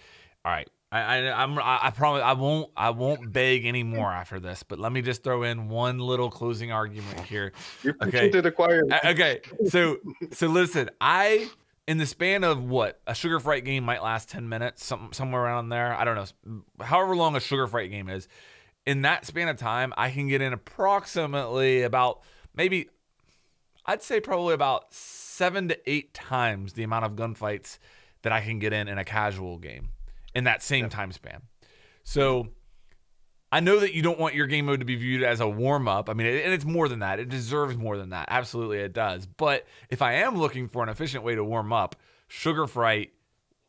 all right. I, I I'm I, I promise I won't I won't beg anymore after this, but let me just throw in one little closing argument here. You're preaching okay. to the choir. I, okay, so so listen, I in the span of what a Sugar Fright game might last ten minutes, some somewhere around there. I don't know, however long a Sugar Fright game is. In that span of time, I can get in approximately about maybe I'd say probably about seven to eight times the amount of gunfights that I can get in in a casual game. In that same yep. time span. So I know that you don't want your game mode to be viewed as a warm-up. I mean, it, and it's more than that. It deserves more than that. Absolutely, it does. But if I am looking for an efficient way to warm up, Sugar Fright,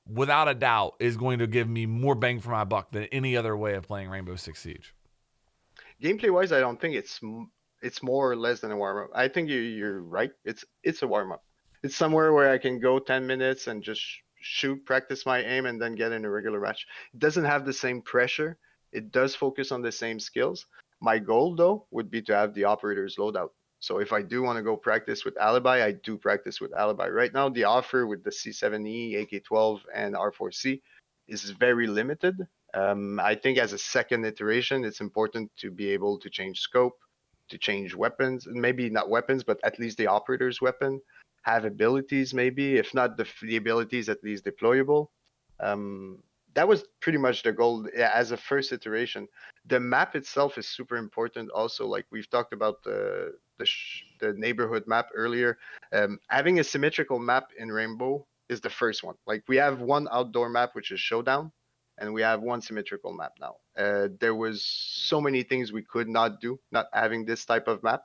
without a doubt, is going to give me more bang for my buck than any other way of playing Rainbow Six Siege. Gameplay-wise, I don't think it's it's more or less than a warm-up. I think you, you're right. It's, it's a warm-up. It's somewhere where I can go ten minutes and just... shoot, practice my aim, and then get in a regular match. It doesn't have the same pressure. It does focus on the same skills. My goal, though, would be to have the operator's loadout. So if I do want to go practice with Alibi, I do practice with Alibi. Right now, the offer with the C seven E, A K twelve, and R four C is very limited. Um, I think as a second iteration, it's important to be able to change scope, to change weapons, maybe not weapons, but at least the operator's weapon. Have abilities, maybe if not the, the abilities, at least deployable. Um, that was pretty much the goal as a first iteration. The map itself is super important, also. Like we've talked about the the, sh the neighborhood map earlier. Um, having a symmetrical map in Rainbow is the first one. Like we have one outdoor map which is Showdown, and we have one symmetrical map now. Uh, there was so many things we could not do not having this type of map.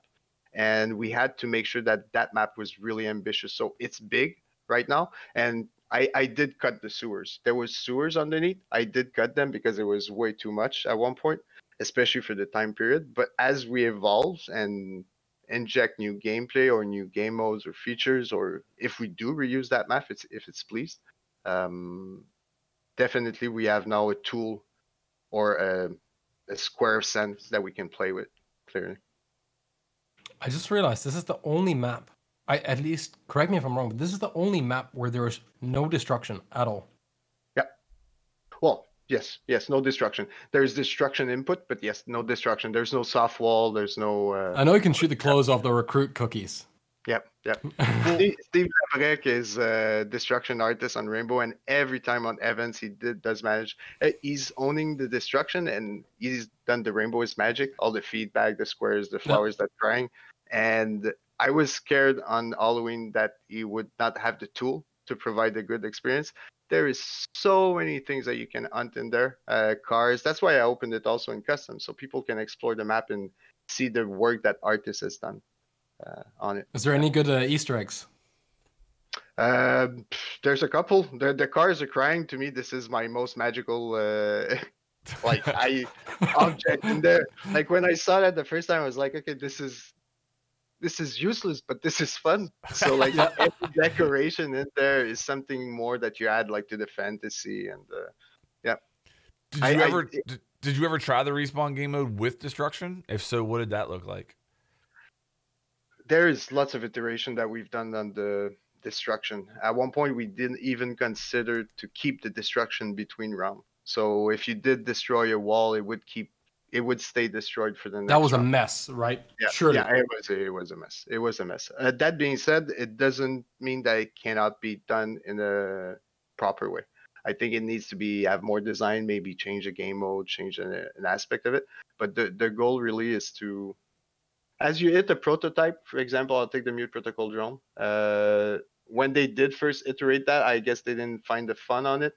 And we had to make sure that that map was really ambitious. So it's big right now. And I, I did cut the sewers. There was sewers underneath. I did cut them because it was way too much at one point, especially for the time period. But as we evolve and inject new gameplay or new game modes or features, or if we do reuse that map, it's, if it's pleased, um, definitely we have now a tool or a, a square of sense that we can play with, clearly. I just realized this is the only map, I at least, correct me if I'm wrong, but this is the only map where there is no destruction at all. Yeah. Well, yes, yes, no destruction. There's destruction input, but yes, no destruction. There's no soft wall, there's no... Uh, I know you can shoot the clothes off the recruit cookies. Yep, yep. Steve, Steve Labrec is a destruction artist on Rainbow, and every time on events he did, does manage. He's owning the destruction, and he's done the Rainbow is Magic, all the feedback, the squares, the flowers yep. that are crying. And I was scared on Halloween that he would not have the tool to provide a good experience. There is so many things that you can hunt in there, uh, cars. That's why I opened it also in custom, so people can explore the map and see the work that artist has done. Uh, on it. Is there any good uh, Easter eggs? Uh, there's a couple. The, the cars are crying. To me, this is my most magical uh, like I object in there. Like when I saw that the first time, I was like, okay, this is this is useless, but this is fun. So like every decoration in there is something more that you add like to the fantasy and uh, yeah. Did you I, ever I, did, did you ever try the respawn game mode with destruction? If so, what did that look like? There is lots of iteration that we've done on the destruction. At one point, we didn't even consider to keep the destruction between rounds. So if you did destroy a wall, it would keep, it would stay destroyed for the next. That was round. A mess, right? Yeah, sure. Yeah, it was. It was a mess. It was a mess. Uh, that being said, it doesn't mean that it cannot be done in a proper way. I think it needs to be have more design, maybe change a game mode, change an, an aspect of it. But the the goal really is to, as you hit a prototype, for example, I'll take the Mute Protocol drone. Uh, when they did first iterate that, I guess they didn't find the fun on it.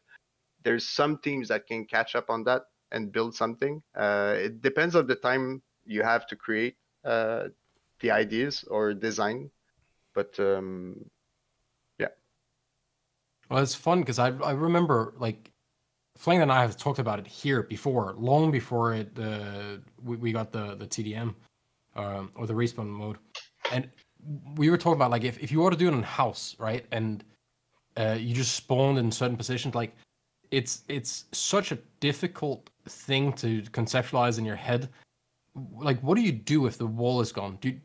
There's some teams that can catch up on that and build something. Uh, it depends on the time you have to create uh, the ideas or design. But um, yeah. Well, it's fun because I, I remember like Flane and I have talked about it here before, long before it uh, we, we got the, the T D M um, or the respawn mode. And we were talking about like if, if you were to do it in house, right? And uh, you just spawned in certain positions, like It's it's such a difficult thing to conceptualize in your head. Like, what do you do if the wall is gone? Do you,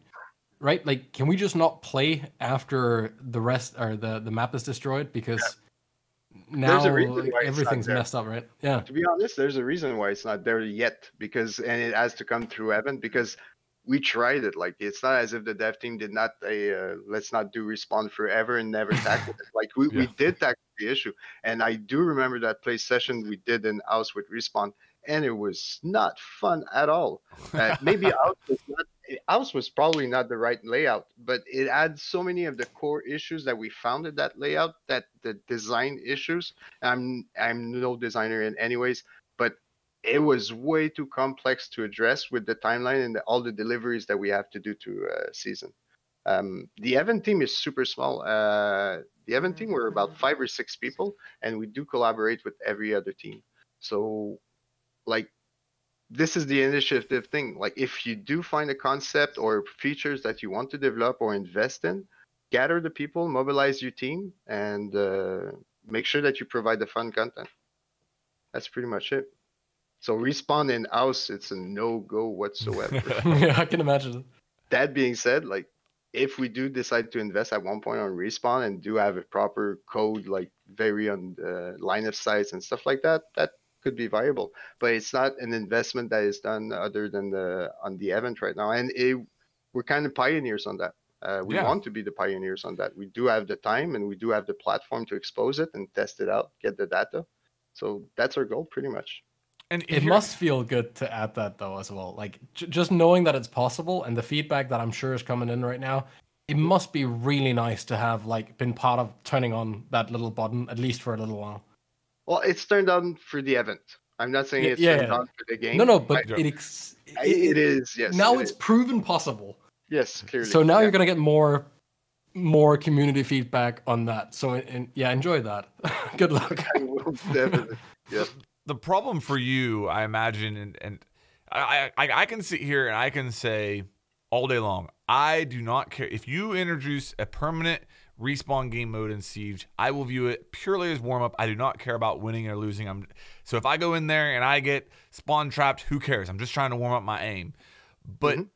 right? Like, can we just not play after the rest or the the map is destroyed because yeah. now like, everything's messed up, right? Yeah. To be honest, there's a reason why it's not there yet because and it has to come through heaven because we tried it. Like, it's not as if the dev team did not. Uh, let's not do respawn forever and never tackle it. Like we yeah. we did tackle the issue, and I do remember that play session we did in house with respawn, and it was not fun at all. Uh, maybe house was not, house was probably not the right layout, but it had so many of the core issues that we found in that layout that the design issues. I'm I'm no designer in anyways, but it was way too complex to address with the timeline and the, all the deliveries that we have to do to uh, season. Um, the event team is super small. Uh, the event team, we're about five or six people, and we do collaborate with every other team. So, like, this is the initiative thing. Like, if you do find a concept or features that you want to develop or invest in, gather the people, mobilize your team, and uh, make sure that you provide the fun content. That's pretty much it. So respawn in house, it's a no-go whatsoever. Yeah, I can imagine. That being said, like, if we do decide to invest at one point on respawn and do have a proper code, like very on uh, line of sight and stuff like that, that could be viable. But it's not an investment that is done other than the on the event right now. And it, we're kind of pioneers on that. Uh, we yeah. want to be the pioneers on that. We do have the time and we do have the platform to expose it and test it out, get the data. So that's our goal pretty much. And it must feel good to add that though as well. Like j just knowing that it's possible and the feedback that I'm sure is coming in right now, it must be really nice to have like been part of turning on that little button at least for a little while. Well, it's turned on for the event. I'm not saying it's yeah, turned yeah. on for the game. No, no, but I, it, ex I, it, it is. Yes. Now it it's is. proven possible. Yes, clearly. So now yeah. you're gonna get more, more community feedback on that. So and yeah, enjoy that. Good luck. I will definitely. Yeah. The problem for you, I imagine, and, and I, I I can sit here and I can say all day long, I do not care. If you introduce a permanent respawn game mode in Siege, I will view it purely as warm-up. I do not care about winning or losing. I'm, so if I go in there and I get spawn trapped, who cares? I'm just trying to warm up my aim. But mm-hmm.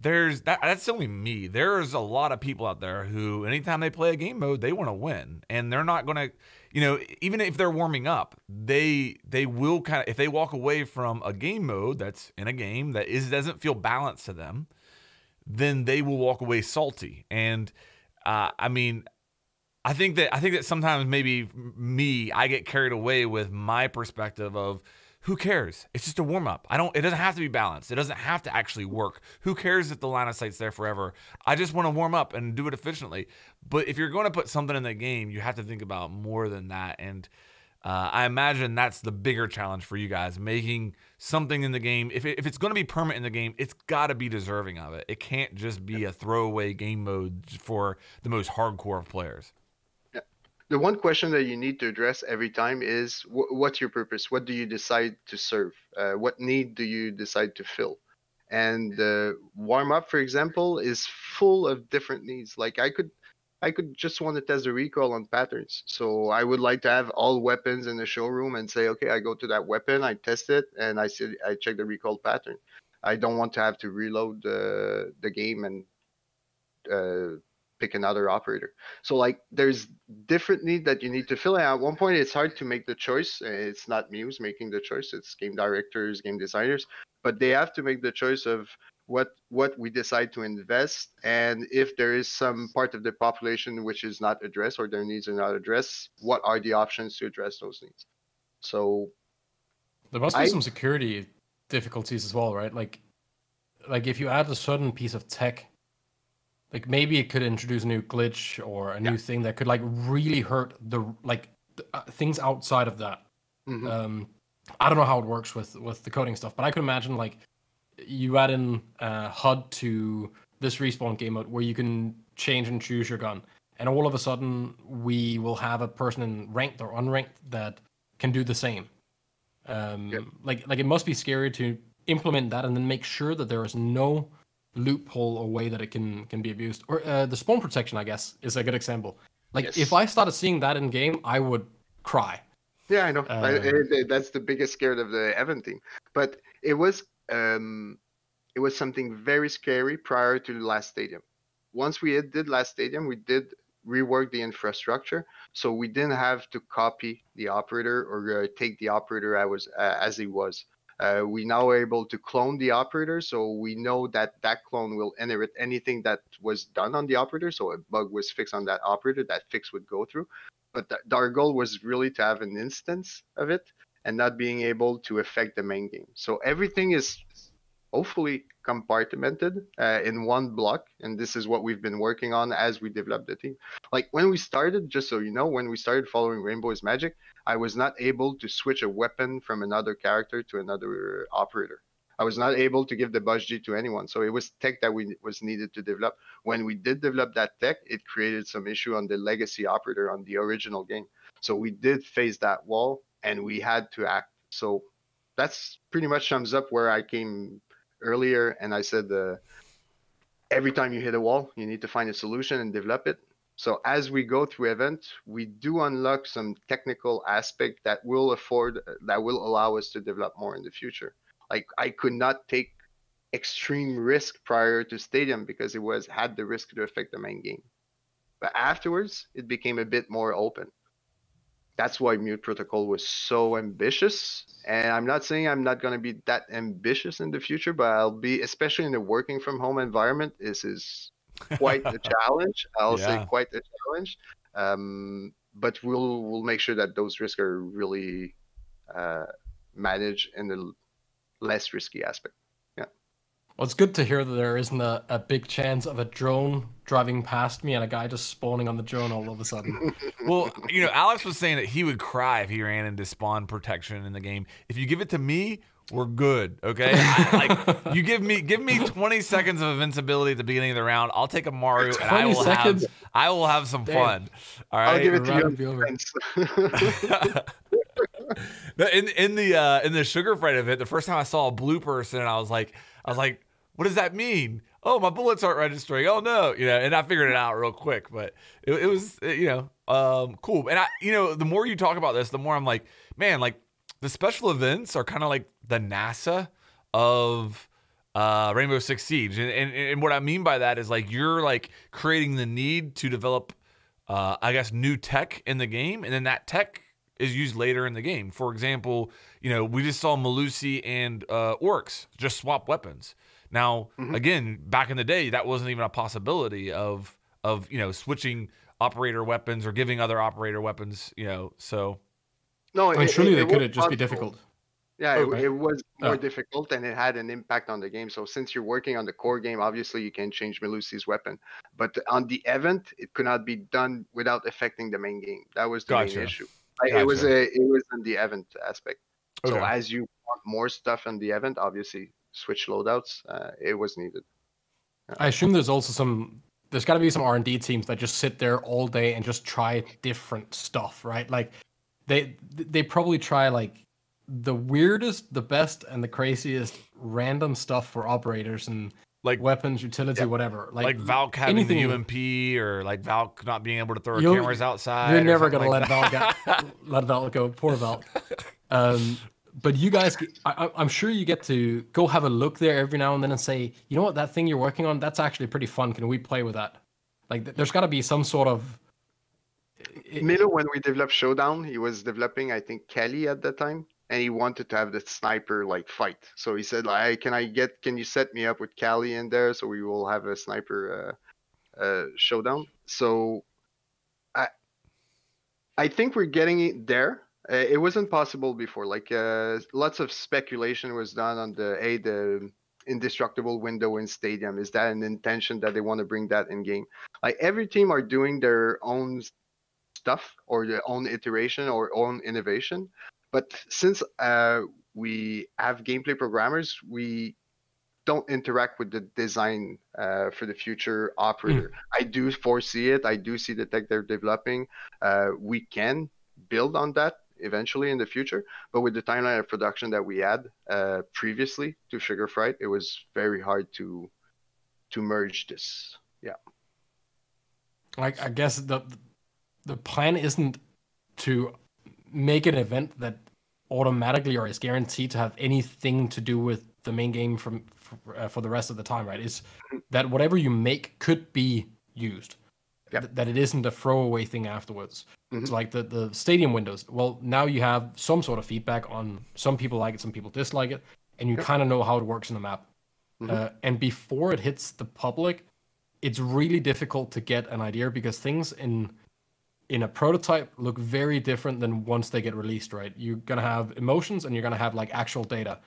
there's that, that's only me. There's a lot of people out there who anytime they play a game mode, they want to win. And they're not going to... You know, even if they're warming up, they they will kind of, if they walk away from a game mode that's in a game that is doesn't feel balanced to them, then they will walk away salty. And uh, I mean, I think that I think that sometimes maybe me I get carried away with my perspective of who cares? It's just a warm up. I don't. It doesn't have to be balanced. It doesn't have to actually work. Who cares if the line of sight's there forever? I just want to warm up and do it efficiently. But if you're going to put something in the game, you have to think about more than that. And uh, I imagine that's the bigger challenge for you guys, making something in the game. If it, if it's going to be permanent in the game, it's got to be deserving of it. It can't just be a throwaway game mode for the most hardcore of players. the one question that you need to address every time is wh what's your purpose? What do you decide to serve? Uh, what need do you decide to fill? And uh, warm up, for example, is full of different needs. Like I could, I could just want to test the recoil on patterns. So I would like to have all weapons in the showroom and say, okay, I go to that weapon, I test it, and I see, I check the recoil pattern. I don't want to have to reload the uh, the game and uh, pick another operator. So like there's different need that you need to fill. And at one point, it's hard to make the choice. It's not Muse making the choice. It's game directors, game designers. But they have to make the choice of what what we decide to invest, and if there is some part of the population which is not addressed or their needs are not addressed, what are the options to address those needs? So there must I, be some security difficulties as well, right? Like, like if you add a certain piece of tech, like maybe it could introduce a new glitch or a yeah. new thing that could like really hurt the like uh, things outside of that. Mm-hmm. Um, I don't know how it works with with the coding stuff, but I could imagine like you add in uh, H U D to this respawn game mode where you can change and choose your gun, and all of a sudden we will have a person in ranked or unranked that can do the same. Um, yep. Like like it must be scary to implement that and then make sure that there is no loophole or way that it can can be abused. Or uh, the spawn protection, I guess, is a good example. Like yes. if I started seeing that in game, I would cry. Yeah, I know. Uh, I, I, that's the biggest scare of the Evan team. But it was um, it was something very scary prior to the last stadium. Once we did last stadium, we did rework the infrastructure, so we didn't have to copy the operator or uh, take the operator I was, uh, as he was. Uh, we now are able to clone the operator, so we know that that clone will inherit anything that was done on the operator. So a bug was fixed on that operator, that fix would go through. But th our goal was really to have an instance of it and not being able to affect the main game. So everything is hopefully compartmented uh, in one block. And this is what we've been working on as we develop the team. Like when we started, just so you know, when we started following Rainbow is Magic, I was not able to switch a weapon from another character to another operator. I was not able to give the budget to anyone. So it was tech that we was needed to develop. When we did develop that tech, it created some issue on the legacy operator on the original game. So we did face that wall and we had to act. So that's pretty much sums up where I came earlier. And I said, uh, every time you hit a wall, you need to find a solution and develop it. So as we go through events, we do unlock some technical aspect that will afford, that will allow us to develop more in the future. Like I could not take extreme risk prior to Stadium because it was had the risk to affect the main game. But afterwards, it became a bit more open. That's why Mute Protocol was so ambitious. And I'm not saying I'm not going to be that ambitious in the future, but I'll be, especially in the working from home environment, this is quite a challenge. I'll yeah. say quite a challenge. Um, but we'll we'll make sure that those risks are really uh, managed in the less risky aspect. Yeah. Well, it's good to hear that there isn't a, a big chance of a drone driving past me and a guy just spawning on the drone all of a sudden. Well, you know, Alex was saying that he would cry if he ran into spawn protection in the game. If you give it to me, we're good, okay? I, like, you give me give me twenty seconds of invincibility at the beginning of the round. I'll take a Mario, and I will seconds. have I will have some Damn. fun. All right, I'll give it to you. In in the uh, in the Sugar Fright event, the first time I saw a blue person, and I was like, I was like, what does that mean? Oh, my bullets aren't registering. Oh no, you know. And I figured it out real quick, but it, it was you know um, cool. And I, you know, the more you talk about this, the more I'm like, man, like the special events are kind of like the NASA of uh, Rainbow Six Siege, and, and and what I mean by that is like you're like creating the need to develop, uh, I guess, new tech in the game, and then that tech is used later in the game. For example, you know, we just saw Malusi and uh, Oryx just swap weapons. Now, mm-hmm. again, back in the day, that wasn't even a possibility of, of you know, switching operator weapons or giving other operator weapons, you know, so. No, I mean, it, surely it, they it could it just possible. be difficult. Yeah, oh, it, right. it was more oh. difficult, and it had an impact on the game. So since you're working on the core game, obviously you can change Malusi's weapon. But on the event, it could not be done without affecting the main game. That was the gotcha. main issue. Gotcha. It was a, it was in the event aspect. Okay. So as you want more stuff in the event, obviously switch loadouts. Uh, it was needed. Uh, I assume there's also some there's got to be some R and D teams that just sit there all day and just try different stuff, right? Like they they probably try like the weirdest, the best, and the craziest random stuff for operators and like weapons, utility, yeah, whatever. Like, like Valk having anything, the U M P, or like Valk not being able to throw cameras outside. You're never gonna like let Valk go, let Valk go. Poor Valk. Um, but you guys, I, I'm sure you get to go have a look there every now and then and say, you know what, that thing you're working on, that's actually pretty fun. Can we play with that? Like, there's got to be some sort of. It, Milo, when we developed Showdown, he was developing, I think, Kali at that time. And he wanted to have the sniper like fight, so he said, "Like, hey, can I get? Can you set me up with Kali in there, so we will have a sniper uh, uh, showdown?" So, I, I think we're getting it there. Uh, it wasn't possible before. Like, uh, lots of speculation was done on the a the indestructible window in Stadium. Is that an intention that they want to bring that in game? Like, every team are doing their own stuff or their own iteration or own innovation. But since uh, we have gameplay programmers, we don't interact with the design uh, for the future operator. Mm. I do foresee it. I do see the tech they're developing. Uh, we can build on that eventually in the future. But with the timeline of production that we had uh, previously to Sugar Fright, it was very hard to to merge this. Yeah. Like, I guess the the plan isn't to make an event that automatically or is guaranteed to have anything to do with the main game from for, uh, for the rest of the time, right? Is that whatever you make could be used, yep. Th that it isn't a throwaway thing afterwards. Mm-hmm. So like the the stadium windows. Well, now you have some sort of feedback on some people like it, some people dislike it, and you yep. kind of know how it works in the map. Mm-hmm. Uh, and before it hits the public, it's really difficult to get an idea because things in in a prototype look very different than once they get released, right? You're going to have emotions and you're going to have like actual data.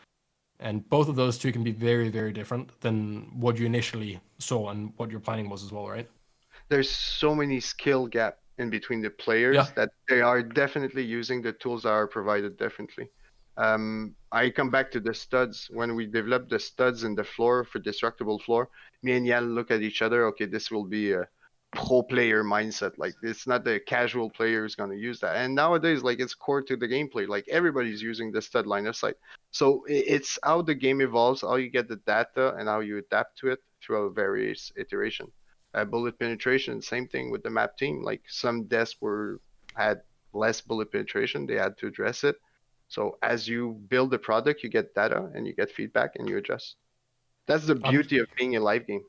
And both of those two can be very, very different than what you initially saw and what your planning was as well, right? There's so many skill gap in between the players yeah. that they are definitely using the tools that are provided differently. Um, I come back to the studs. When we developed the studs in the floor for destructible floor, me and Yann look at each other. Okay, this will be a pro player mindset. Like, it's not the casual player who's going to use that, and nowadays, like, it's core to the gameplay. Like, everybody's using the stud line of sight, so it's how the game evolves, how you get the data, and how you adapt to it throughout various iteration. Uh, bullet penetration, same thing with the map team. Like, some desks were had less bullet penetration, they had to address it. So as you build the product, you get data and you get feedback and you adjust. That's the beauty of being a live game.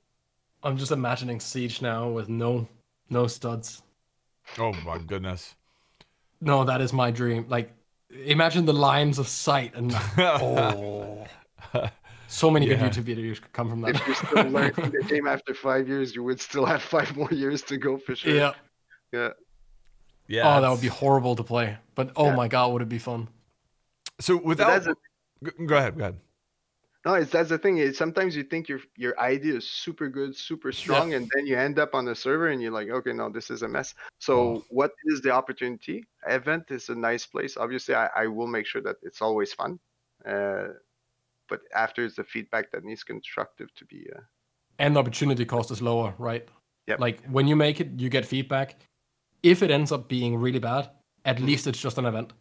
I'm just imagining Siege now with no no studs. Oh my goodness. No, that is my dream. Like, imagine the lines of sight and oh, so many yeah. good YouTube videos could come from that. If you're still learning the game after five years, you would still have five more years to go for sure. Yeah. Yeah. Yeah. Oh, that's... that would be horrible to play. But oh yeah. my god, would it be fun. So without a... go ahead, go ahead. No, it's, that's the thing. Is sometimes you think your your idea is super good, super strong, yeah. and then you end up on the server and you're like, okay, no, this is a mess. So oh. what is the opportunity? Event is a nice place. Obviously, I, I will make sure that it's always fun. Uh, but after, it's the feedback that needs constructive to be. Uh... And the opportunity cost is lower, right? Yep. Like, when you make it, you get feedback. If it ends up being really bad, at least it's just an event.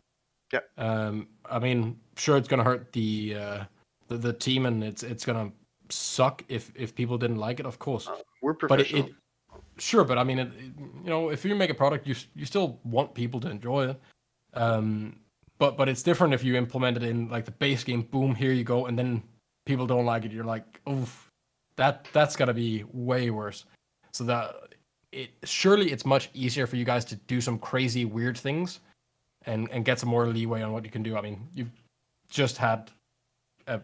Yeah. Um, I mean, sure, it's going to hurt the... Uh, The, the team, and it's it's gonna suck if if people didn't like it, of course. Uh, we're professional. But it, it, sure, but I mean, it, it, you know, if you make a product, you you still want people to enjoy it. Um, but but it's different if you implement it in like the base game. Boom, here you go, and then people don't like it. You're like, oof, that that's gotta be way worse. So that it surely it's much easier for you guys to do some crazy weird things, and and get some more leeway on what you can do. I mean, you've just had a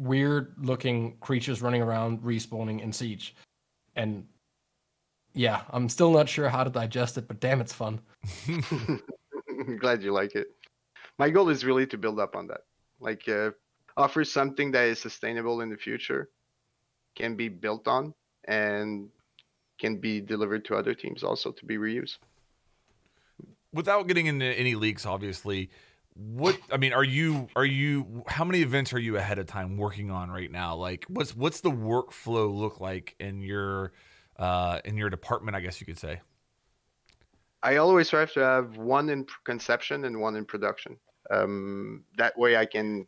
weird looking creatures running around respawning in Siege, and yeah, I'm still not sure how to digest it, but damn, it's fun. I'm glad you like it. My goal is really to build up on that, like uh, offer something that is sustainable in the future, can be built on, and can be delivered to other teams also to be reused. Without getting into any leaks, obviously, what I mean, are you are you how many events are you ahead of time working on right now? Like, what's what's the workflow look like in your uh, in your department, I guess you could say? I always try to have one in conception and one in production. Um, that way I can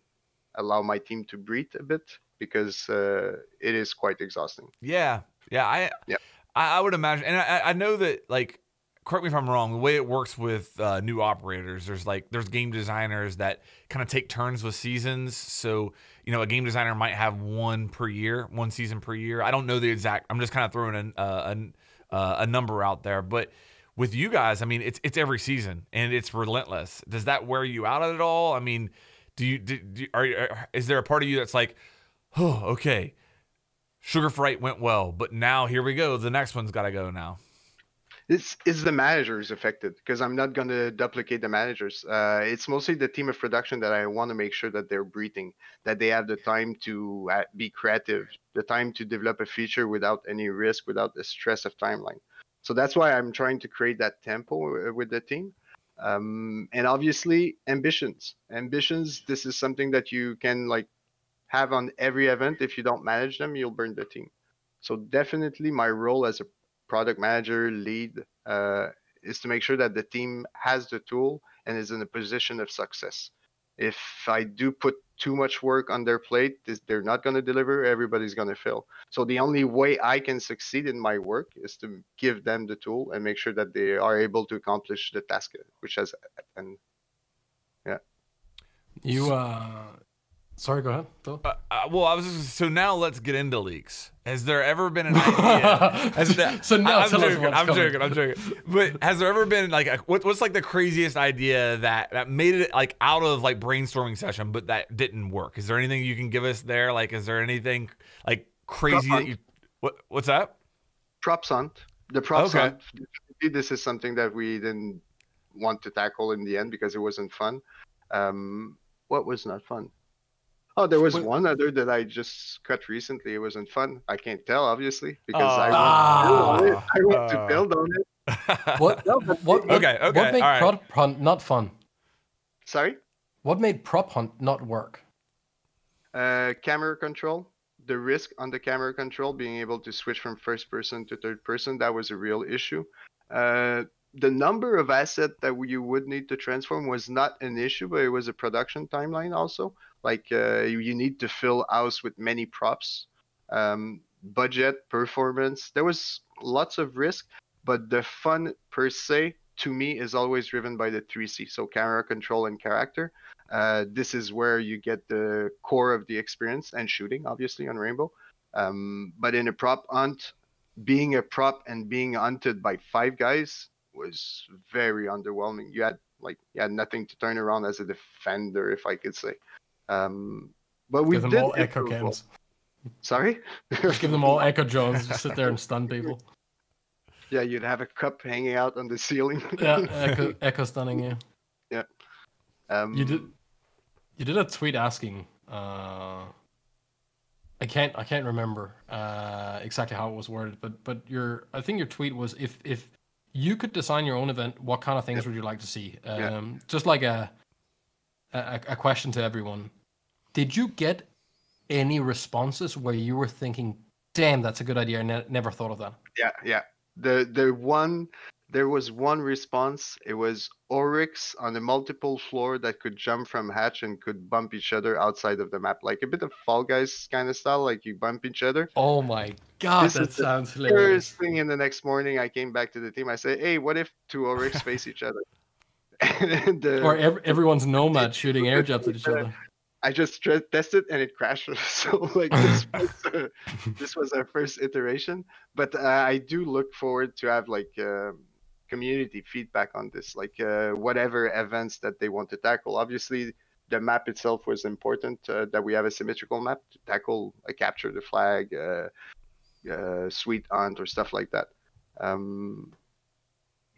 allow my team to breathe a bit, because uh, it is quite exhausting. Yeah. Yeah. I, yeah. I, I would imagine. And I, I know that, like, correct me if I'm wrong, the way it works with uh, new operators, there's like, there's game designers that kind of take turns with seasons. So, you know, a game designer might have one per year, one season per year. I don't know the exact, I'm just kind of throwing a, uh, a, uh, a number out there, but with you guys, I mean, it's, it's every season and it's relentless. Does that wear you out at all? I mean, do you, do, do, are, are, is there a part of you that's like, oh, okay, Sugar Fright went well, but now here we go, the next one's got to go now? It's, it's the managers affected, because I'm not going to duplicate the managers. Uh, it's mostly the team of production that I want to make sure that they're breathing, that they have the time to uh, be creative, the time to develop a feature without any risk, without the stress of timeline. So that's why I'm trying to create that tempo with the team. Um, and obviously, ambitions. Ambitions, this is something that you can like have on every event. If you don't manage them, you'll burn the team. So definitely my role as a product manager, lead, uh, is to make sure that the team has the tool and is in a position of success. If I do put too much work on their plate, they're not going to deliver, everybody's going to fail. So the only way I can succeed in my work is to give them the tool and make sure that they are able to accomplish the task, which has, and yeah. You, uh, sorry, go ahead. Go. Uh, uh, well, I was just, so now let's get into leaks. Has there ever been an idea? Has there, so no, I'm joking. I'm coming. joking. I'm joking. But has there ever been like a, what, what's like the craziest idea that that made it like out of like brainstorming session, but that didn't work? Is there anything you can give us there? Like, is there anything like crazy that you? What What's that? Prop Hunt. The Prop Hunt. Okay. This is something that we didn't want to tackle in the end because it wasn't fun. Um, what was not fun? Oh, there was one other that I just cut recently. It wasn't fun. I can't tell, obviously, because uh, I want, I want uh, to build on it. What, no, what, what, okay, okay, what made right. Prop Hunt not fun? Sorry? What made Prop Hunt not work? Uh, camera control. The risk on the camera control, being able to switch from first person to third person, that was a real issue. Uh, the number of assets that you would need to transform was not an issue, but it was a production timeline also. Like uh, you, you need to fill house with many props, um, budget, performance. There was lots of risk, but the fun per se to me is always driven by the three C. So camera control and character. Uh, this is where you get the core of the experience, and shooting obviously on Rainbow. Um, but in a prop hunt, being a prop and being hunted by five guys was very underwhelming. You had like you had nothing to turn around as a defender, if I could say. Um, but we give them did all Echo cams. Sorry? Just give them all Echo drones. Just sit there and stun people. Yeah, you'd have a cup hanging out on the ceiling. Yeah, echo, echo stunning you. Yeah. yeah. Um, you did. You did a tweet asking. Uh, I can't. I can't remember uh, exactly how it was worded, but but your. I think your tweet was, if if you could design your own event, what kind of things yeah. would you like to see? Um, yeah. Just like a. A, a question to everyone. Did you get any responses where you were thinking, damn, that's a good idea, I ne never thought of that? Yeah, yeah. The the one, there was one response. It was Oryx on a multiple floor that could jump from hatch and could bump each other outside of the map. Like a bit of Fall Guys kind of style, like you bump each other. Oh my God, this that sounds hilarious. First thing in the next morning, I came back to the team. I said, hey, what if two Oryx face each other? And, uh, or every, everyone's Nomad shooting air jets at each other. I just tested and it crashed. So like this was, uh, this was our first iteration. But uh, I do look forward to have like uh, community feedback on this, like uh, whatever events that they want to tackle. Obviously, the map itself was important, uh, that we have a symmetrical map to tackle a capture the flag, uh, uh, sweet aunt, or stuff like that. Um,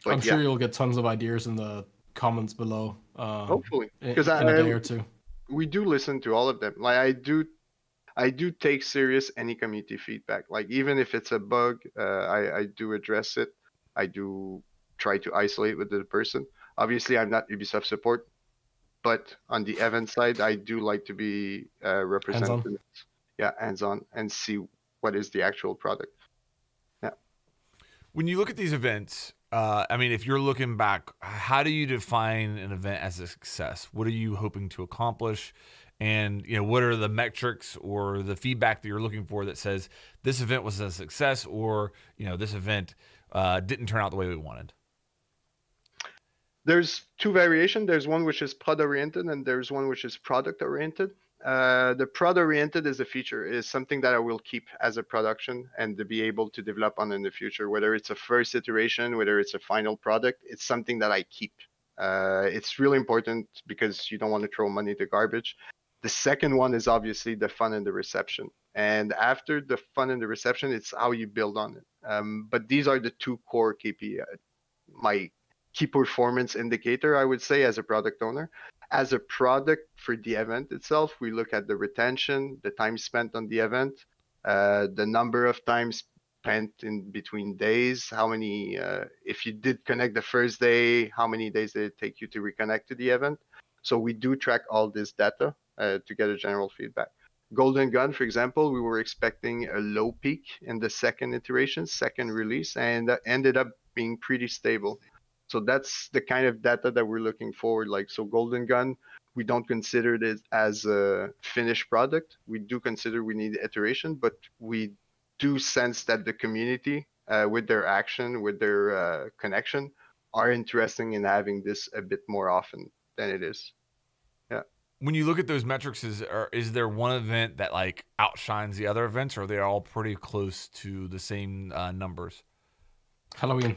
but, I'm sure yeah. you'll get tons of ideas in the comments below, uh hopefully, because I a day or two. We do listen to all of them. Like i do i do take serious any community feedback, like even if it's a bug, uh i i do address it. I do try to isolate with the person. Obviously, I'm not Ubisoft support, but on the event side, I do like to be uh represented hands-on. yeah hands-on and see what is the actual product. Yeah when you look at these events, uh, I mean, if you're looking back, how do you define an event as a success? What are you hoping to accomplish? And, you know, what are the metrics or the feedback that you're looking for that says this event was a success, or, you know, this event uh, didn't turn out the way we wanted? There's two variations. There's one which is product-oriented, and there's one which is product-oriented. Uh, the product-oriented is a feature, is something that I will keep as a production and to be able to develop on in the future, whether it's a first iteration, whether it's a final product, it's something that I keep. Uh, it's really important because you don't want to throw money to garbage. The second one is obviously the fun and the reception. And after the fun and the reception, it's how you build on it. Um, but these are the two core K P I, my key performance indicator, I would say, as a product owner. As a product for the event itself, we look at the retention, the time spent on the event, uh, the number of times spent in between days, how many, uh, if you did connect the first day, how many days did it take you to reconnect to the event? So we do track all this data uh, to get a general feedback. Golden Gun, for example, we were expecting a low peak in the second iteration, second release, and that ended up being pretty stable. So that's the kind of data that we're looking forward. Like, so Golden Gun, we don't consider it as a finished product. We do consider we need iteration, but we do sense that the community, uh, with their action, with their uh, connection, are interested in having this a bit more often than it is. Yeah. When you look at those metrics, is, are, is there one event that like outshines the other events, or are they all pretty close to the same uh, numbers? Halloween.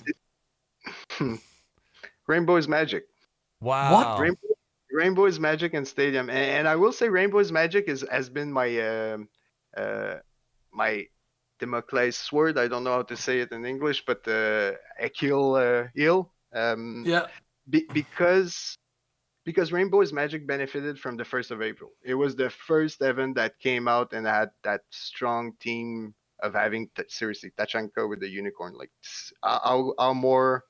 Rainbow is Magic. Wow. What? Rainbow, Rainbow is Magic and Stadium. And, and I will say Rainbow is Magic is, has been my uh, uh, my Damocles sword. I don't know how to say it in English, but uh, Achilles uh, heel. Um, yeah. Be, because, because Rainbow is Magic benefited from the first of April. It was the first event that came out and had that strong team of having, seriously, Tachanka with the unicorn. Like, how, how more...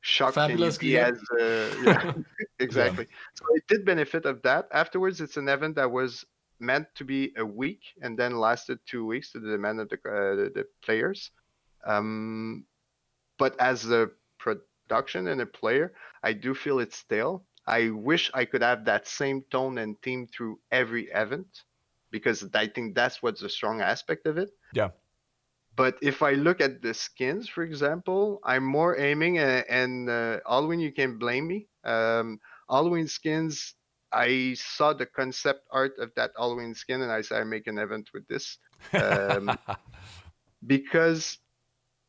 shocked fabulous he has, uh, yeah, exactly. Yeah. So it did benefit of that. Afterwards, it's an event that was meant to be a week and then lasted two weeks to the demand of the, uh, the, the players. Um, but as a production and a player, I do feel it's stale. I wish I could have that same tone and theme through every event, because I think that's what's a strong aspect of it. Yeah. But if I look at the skins, for example, I'm more aiming, and, and uh, Halloween, you can blame me. Um, Halloween skins, I saw the concept art of that Halloween skin, and I said, I make an event with this. Um, because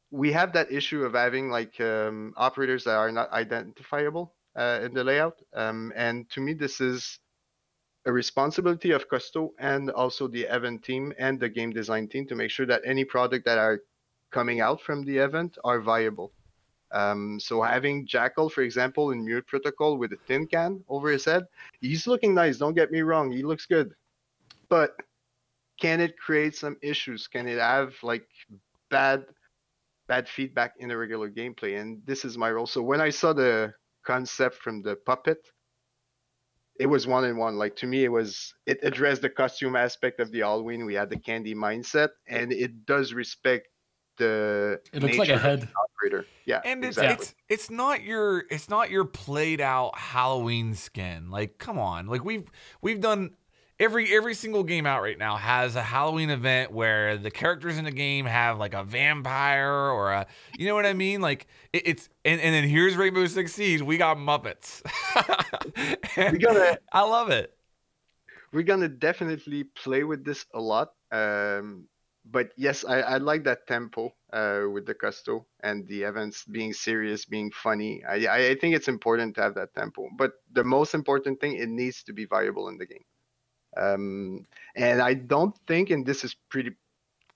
we have that issue of having like um, operators that are not identifiable uh, in the layout. Um, and to me, this is a responsibility of Costo and also the event team and the game design team to make sure that any product that are coming out from the event are viable. Um, so having Jackal, for example, in Mute Protocol with a tin can over his head, he's looking nice, don't get me wrong, he looks good. But can it create some issues? Can it have like bad, bad feedback in the regular gameplay? And this is my role. So when I saw the concept from the puppet, it was one in one. Like, to me, it was, it addressed the costume aspect of the Halloween. We had the candy mindset, and it does respect the. It looks like a head. Operator. Yeah, and it's, exactly. it's it's not your it's not your played out Halloween skin. Like, come on, like we've we've done every every single game out right now has a Halloween event where the characters in the game have like a vampire or a, you know what I mean? Like it, it's and and then here's Rainbow Six Siege. We got Muppets. And we gotta, I love it. We're gonna definitely play with this a lot, um, but yes, I, I like that tempo uh, with the Custo and the events being serious, being funny. I, I think it's important to have that tempo, but the most important thing, it needs to be viable in the game. Um, and I don't think, and this is pretty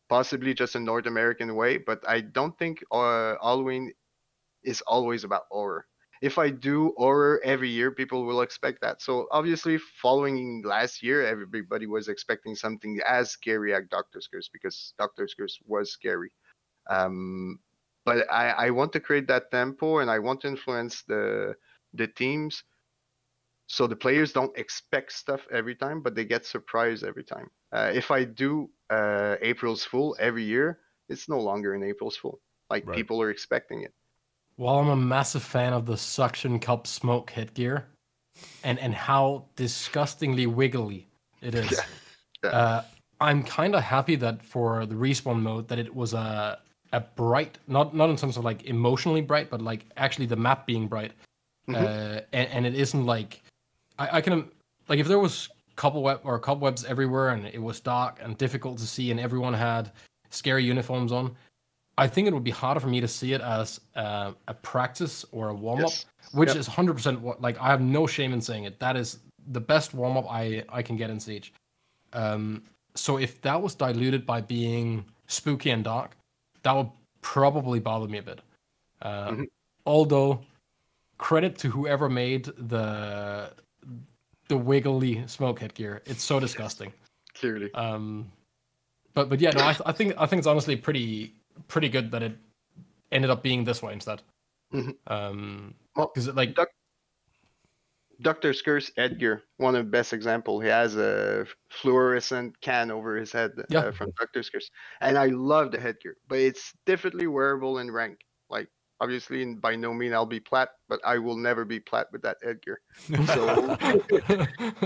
possibly just a North American way, but I don't think uh, Halloween is always about horror. If I do horror every year, people will expect that. So obviously, following last year, everybody was expecting something as scary as Doctor's Curse, because Doctor's Curse was scary. Um, but I, I want to create that tempo, and I want to influence the the teams, so the players don't expect stuff every time, but they get surprised every time. Uh, if I do uh, April's Fool every year, it's no longer an April's Fool. Like, right. people are expecting it. Well, I'm a massive fan of the suction cup smoke headgear, and and how disgustingly wiggly it is. Yeah. Yeah. Uh, I'm kind of happy that for the respawn mode that it was a a bright, not not in terms of like emotionally bright, but like actually the map being bright, mm-hmm. uh, and and it isn't like I, I can like if there was cobweb or cobwebs everywhere and it was dark and difficult to see and everyone had scary uniforms on. I think it would be harder for me to see it as uh, a practice or a warm-up, yes. which yep. is one hundred percent what, like, I have no shame in saying it. That is the best warm-up I, I can get in Siege. Um, so if that was diluted by being spooky and dark, that would probably bother me a bit. Uh, mm-hmm. Although, credit to whoever made the the wiggly smoke headgear. It's so disgusting. Clearly. Um, but, but yeah, no, I, I think I think it's honestly pretty... pretty good that it ended up being this way instead. Mm-hmm. Um, because well, like Doc Doctor's Curse Edgar, one of the best example. He has a fluorescent can over his head yeah. uh, from Doctor's Curse, and I love the headgear, but it's definitely wearable in rank. Like obviously, and by no means I'll be plat, but I will never be plat with that headgear. So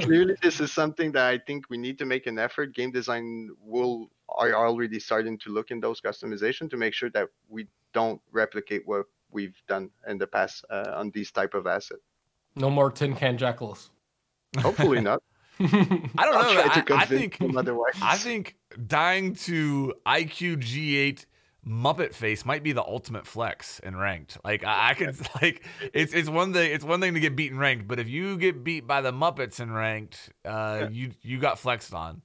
clearly, this is something that I think we need to make an effort. Game design will. Are already starting to look in those customization to make sure that we don't replicate what we've done in the past uh, on these type of asset. No more tin can jackals. Hopefully not. I don't I'll know. I, I think I think dying to I Q G eight Muppet face might be the ultimate flex in ranked. Like I, I could like it's it's one thing it's one thing to get beaten ranked, but if you get beat by the Muppets in ranked, uh, yeah. you you got flexed on.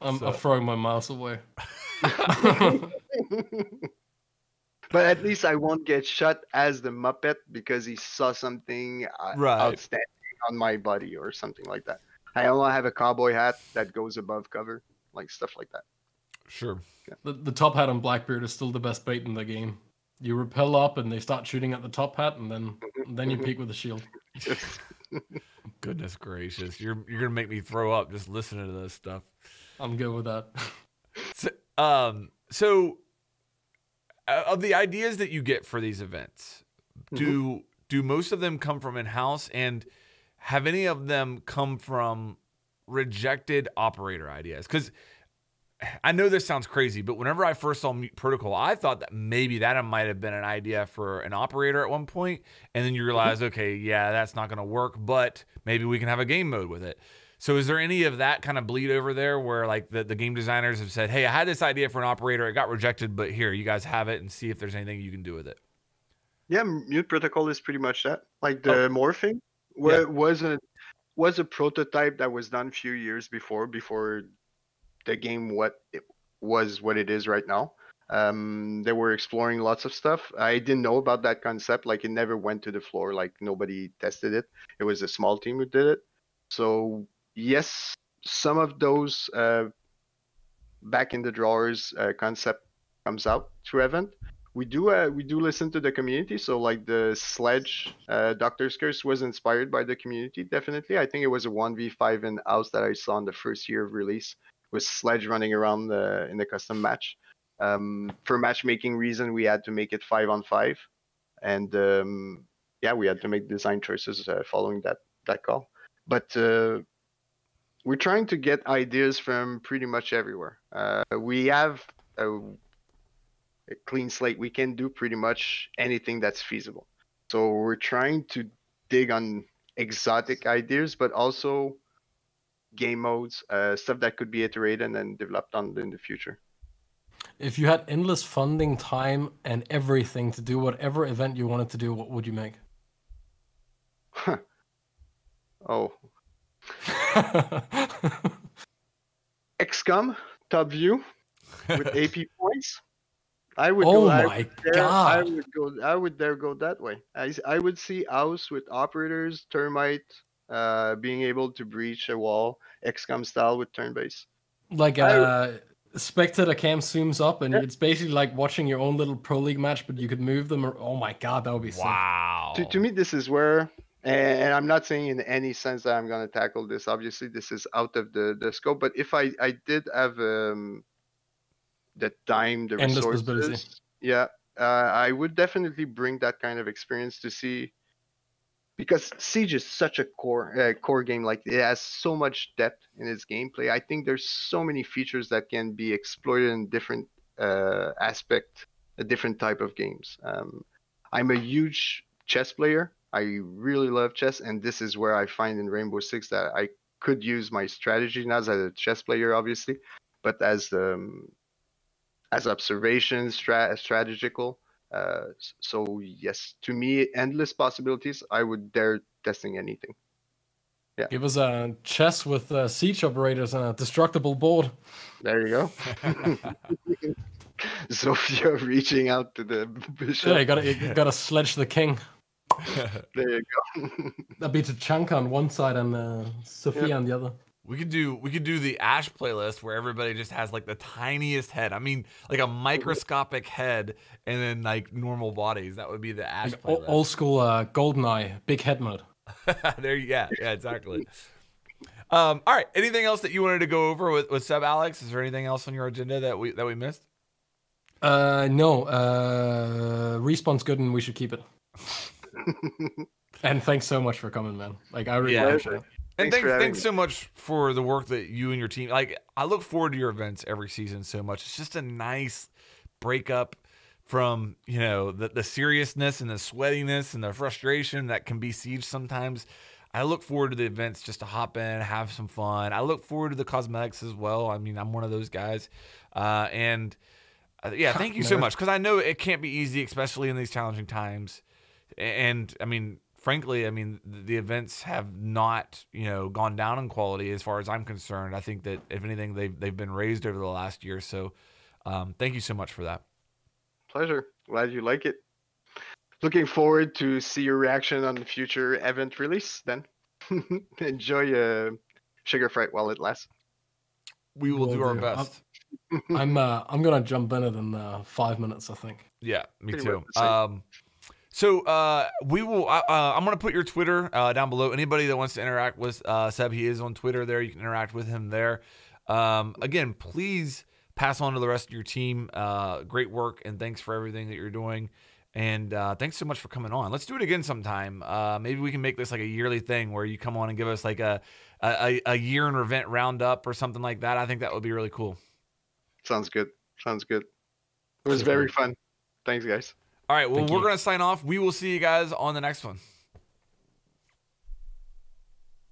I'm, so. I'm throwing my mouse away. But at least I won't get shot as the Muppet because he saw something right. outstanding on my body or something like that. I only have a cowboy hat that goes above cover, like stuff like that. Sure. Yeah. The, the top hat on Blackbeard is still the best bait in the game. You rappel up and they start shooting at the top hat, and then and then you peek with the shield. Goodness gracious. You're, you're going to make me throw up just listening to this stuff. I'm good with that. So, um, so uh, of the ideas that you get for these events, do mm-hmm. do most of them come from in-house, and have any of them come from rejected operator ideas? Because I know this sounds crazy, but whenever I first saw Mute Protocol, I thought that maybe that might have been an idea for an operator at one point, and then you realize, okay, yeah, that's not going to work, but maybe we can have a game mode with it. So is there any of that kind of bleed over there where like the, the game designers have said, hey, I had this idea for an operator. It got rejected, but here, you guys have it and see if there's anything you can do with it. Yeah, Mute Protocol is pretty much that. Like the oh. morphing yeah. was, a, was a prototype that was done a few years before, before the game what it was what it is right now. Um, they were exploring lots of stuff. I didn't know about that concept. Like it never went to the floor. Like nobody tested it. It was a small team who did it. So... yes, some of those uh, back in the drawers uh, concept comes out through event. We do uh, we do listen to the community. So like the Sledge, uh, Doctor's Curse was inspired by the community, definitely. I think it was a one v five in house that I saw in the first year of release with Sledge running around the, in the custom match. Um, for matchmaking reason, we had to make it five on five. And um, yeah, we had to make design choices uh, following that, that call. But... Uh, we're trying to get ideas from pretty much everywhere. Uh, we have a, a clean slate. We can do pretty much anything that's feasible. So we're trying to dig on exotic ideas, but also game modes, uh, stuff that could be iterated and then developed on in the future. If you had endless funding, time, and everything to do whatever event you wanted to do, what would you make? Huh. Oh. X COM top view with A P points. I would oh go, my I would dare, god! I would go. I would dare go that way. I I would see house with operators, termite, uh, being able to breach a wall, X COM style with turn base. Like uh, I, spectator cam zooms up, and yeah. it's basically like watching your own little pro league match, but you could move them. Or, oh my god, that would be wow! Sick. To to me, this is where. And I'm not saying in any sense that I'm going to tackle this. Obviously, this is out of the, the scope. But if I, I did have um, the time, the resources, yeah, uh, I would definitely bring that kind of experience to see, because Siege is such a core uh, core game. Like, it has so much depth in its gameplay. I think there's so many features that can be exploited in different uh, aspect, a different type of games. Um, I'm a huge chess player. I really love chess, and this is where I find in Rainbow Six that I could use my strategy, not as a chess player, obviously, but as um, as observation, stra- strategical. Uh, so yes, to me, endless possibilities. I would dare testing anything. Yeah. Give us a chess with uh, siege operators and a destructible board. There you go. Zofia reaching out to the bishop. Yeah, you gotta, you gotta sledge the king. There you go. That'd be Tachanka on one side and uh, Sophia yeah. on the other. We could do we could do the Ash playlist where everybody just has like the tiniest head. I mean, like a microscopic head and then like normal bodies. That would be the Ash like playlist. Old school uh, Goldeneye, big head mode. There, yeah, yeah, exactly. um, all right. Anything else that you wanted to go over with with Seb, Alex? Is there anything else on your agenda that we that we missed? Uh, no. Uh, Respawn's good, and we should keep it. And thanks so much for coming, man. Like, I really yeah, appreciate it. And thanks, thanks, thanks so much for the work that you and your team. Like, I look forward to your events every season so much. It's just a nice breakup from, you know, the, the seriousness and the sweatiness and the frustration that can be Siege sometimes. I look forward to the events just to hop in, have some fun. I look forward to the cosmetics as well. I mean, I'm one of those guys. Uh, and uh, yeah, thank you so much, because I know it can't be easy, especially in these challenging times. And I mean, frankly, I mean, the events have not, you know, gone down in quality as far as I'm concerned. I think that if anything, they've, they've been raised over the last year. So um, thank you so much for that. Pleasure. Glad you like it. Looking forward to see your reaction on the future event release then. Enjoy uh, Sugar Fright while it lasts. We will, will do, do our best. I'm I'm, uh, I'm going to jump in it in uh, five minutes, I think. Yeah, me Pretty too. Um So uh, we will. Uh, I'm going to put your Twitter uh, down below. Anybody that wants to interact with uh, Seb, he is on Twitter there. You can interact with him there. Um, again, please pass on to the rest of your team. Uh, great work, and thanks for everything that you're doing. And uh, thanks so much for coming on. Let's do it again sometime. Uh, maybe we can make this like a yearly thing where you come on and give us like a a, a year in event roundup or something like that. I think that would be really cool. Sounds good. Sounds good. It was very fun. Thanks, guys. All right, well, Thank we're going to sign off. We will see you guys on the next one.